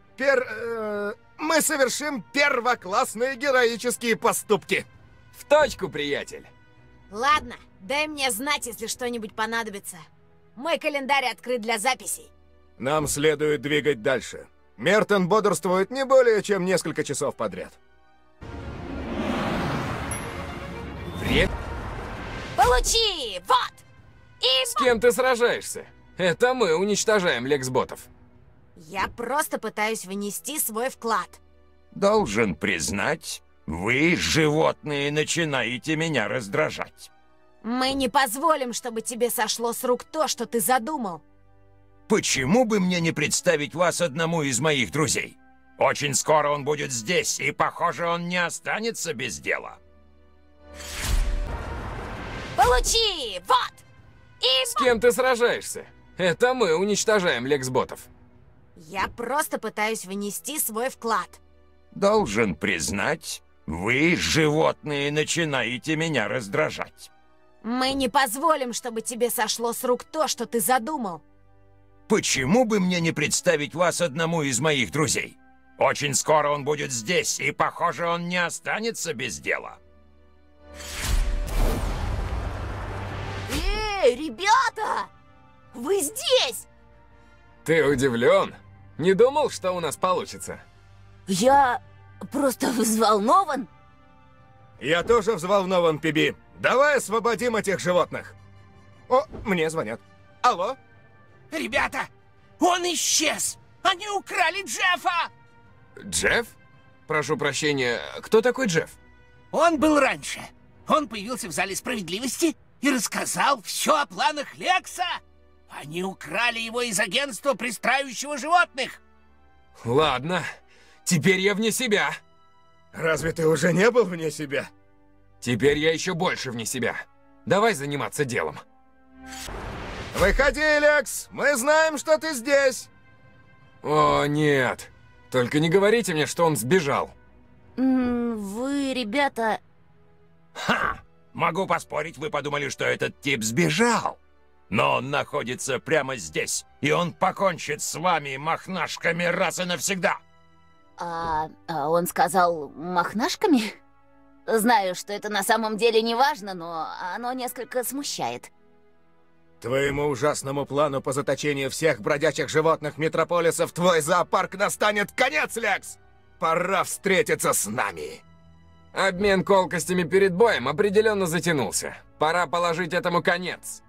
мы совершим первоклассные героические поступки. В точку, приятель. Ладно, дай мне знать, если что-нибудь понадобится. Мой календарь открыт для записей. Нам следует двигать дальше. Мертон бодрствует не более чем несколько часов подряд. Привет. Получи! Вот! С кем ты сражаешься? Это мы уничтожаем лекс-ботов. Я просто пытаюсь внести свой вклад. Должен признать, вы, животные, начинаете меня раздражать. Мы не позволим, чтобы тебе сошло с рук то, что ты задумал. Почему бы мне не представить вас одному из моих друзей? Очень скоро он будет здесь, и, похоже, он не останется без дела. Получи! Вот! С кем ты сражаешься? Это мы уничтожаем лекс-ботов. Я просто пытаюсь внести свой вклад. Должен признать, вы, животные, начинаете меня раздражать. Мы не позволим, чтобы тебе сошло с рук то, что ты задумал. Почему бы мне не представить вас одному из моих друзей? Очень скоро он будет здесь, и, похоже, он не останется без дела. Ребята! Вы здесь! Ты удивлен? Не думал, что у нас получится? Я просто взволнован. Я тоже взволнован, PB. Давай освободим этих животных. О, мне звонят. Алло? Ребята, он исчез! Они украли Джеффа! Джефф? Прошу прощения, кто такой Джефф? Он был раньше. Он появился в зале справедливости и рассказал все о планах Лекса. Они украли его из агентства, пристраивающего животных. Ладно, теперь я вне себя. Разве ты уже не был вне себя? Теперь я еще больше вне себя. Давай заниматься делом. Выходи, Лекс, мы знаем, что ты здесь. О, нет. Только не говорите мне, что он сбежал. Вы, ребята... Ха! Могу поспорить, вы подумали, что этот тип сбежал. Но он находится прямо здесь, и он покончит с вами мохнашками раз и навсегда. А он сказал мохнашками? Знаю, что это на самом деле не важно, но оно несколько смущает. Твоему ужасному плану по заточению всех бродячих животных Метрополиса в твой зоопарк настанет конец, Лекс! Пора встретиться с нами! Обмен колкостями перед боем определенно затянулся. Пора положить этому конец.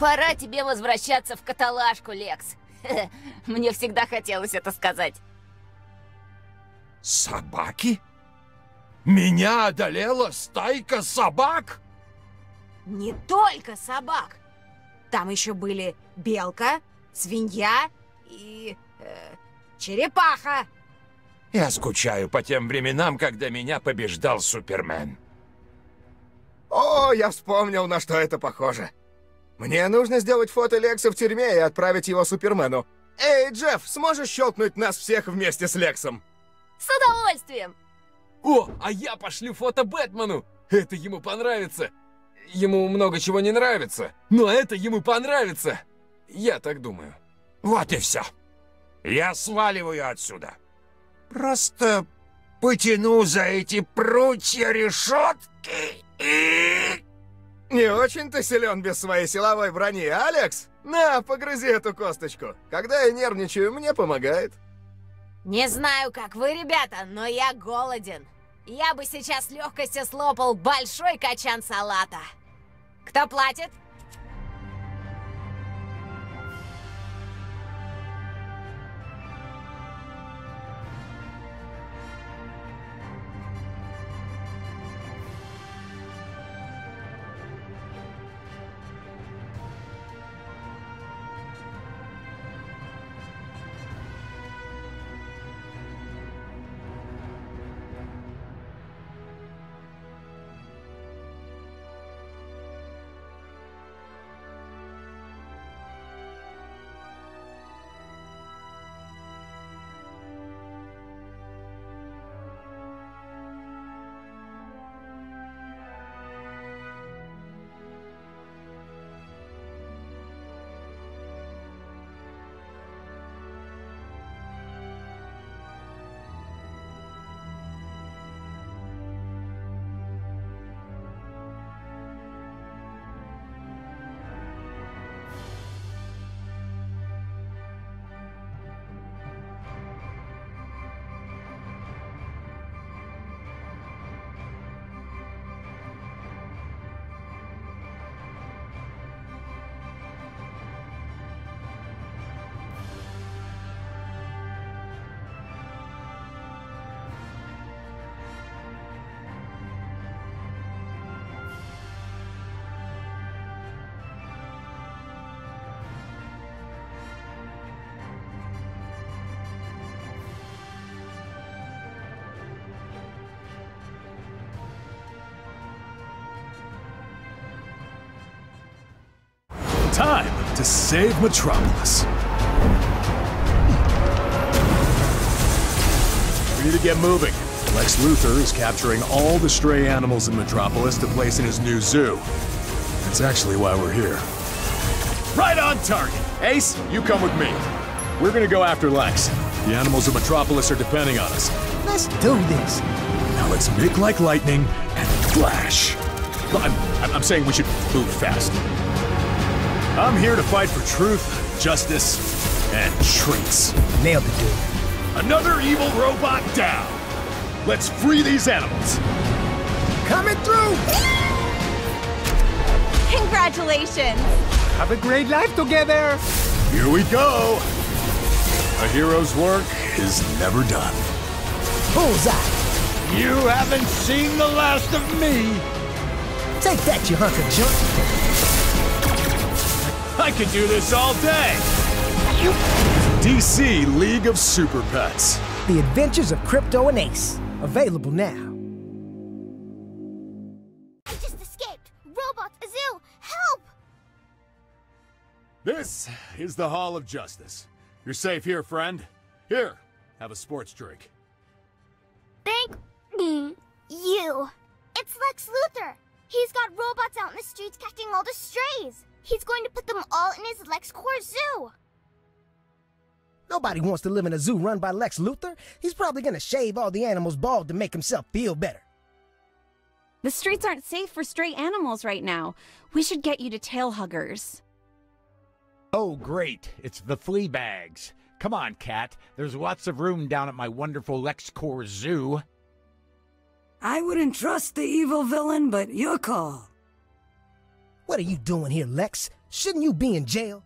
Пора тебе возвращаться в каталажку, Лекс. Мне всегда хотелось это сказать. Собаки? Меня одолела стайка собак? Не только собак. Там еще были белка, свинья и черепаха. Я скучаю по тем временам, когда меня побеждал Супермен. О, я вспомнил, на что это похоже. Мне нужно сделать фото Лекса в тюрьме и отправить его Супермену. Эй, Джефф, сможешь щелкнуть нас всех вместе с Лексом? С удовольствием. О, а я пошлю фото Бэтмену. Это ему понравится. Ему много чего не нравится, но это ему понравится. Я так думаю. Вот и все. Я сваливаю отсюда. Просто потяну за эти прутья решетки и... Не очень-то силен без своей силовой брони, Алекс? На, погрызи эту косточку. Когда я нервничаю, мне помогает. Не знаю, как вы, ребята, но я голоден. Я бы сейчас с легкостью слопал большой качан салата. Кто платит? Time to save Metropolis. We need to get moving. Lex Luthor is capturing all the stray animals in Metropolis to place in his new zoo. That's actually why we're here. Right on target! Ace, you come with me. We're gonna go after Lex. The animals of Metropolis are depending on us. Let's do this. Now let's make like lightning and flash. I'm saying we should move fast. I'm here to fight for truth, justice, and treats. Nailed it, dude. Another evil robot down. Let's free these animals. Coming through! Congratulations. Have a great life together. Here we go. A hero's work is never done. Bullseye. You haven't seen the last of me. Take that, you hunk of junk. I could do this all day! DC League of Super Pets. The Adventures of Crypto and Ace. Available now. I just escaped! Robot is ill! Help! This is the Hall of Justice. You're safe here, friend. Here, have a sports drink. Thank you. It's Lex Luthor. He's got robots out in the streets catching all the strays. He's going to put them all in his LexCorp zoo! Nobody wants to live in a zoo run by Lex Luthor. He's probably gonna shave all the animals bald to make himself feel better. The streets aren't safe for stray animals right now. We should get you to Tail Huggers. Oh, great. It's the flea bags. Come on, Cat. There's lots of room down at my wonderful LexCorp Zoo. I wouldn't trust the evil villain, but your call. What are you doing here, Lex? Shouldn't you be in jail?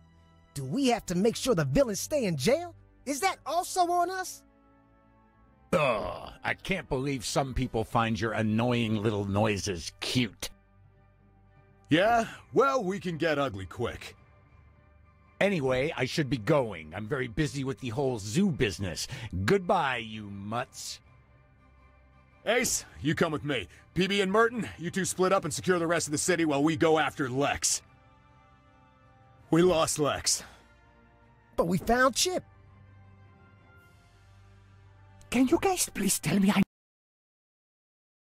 Do we have to make sure the villains stay in jail? Is that also on us? Ugh, I can't believe some people find your annoying little noises cute. Yeah, well, we can get ugly quick. Anyway, I should be going. I'm very busy with the whole zoo business. Goodbye, you mutts. Ace, you come with me. PB and Merton, you two split up and secure the rest of the city while we go after Lex. We lost Lex. But we found Chip. Can you guys please tell me I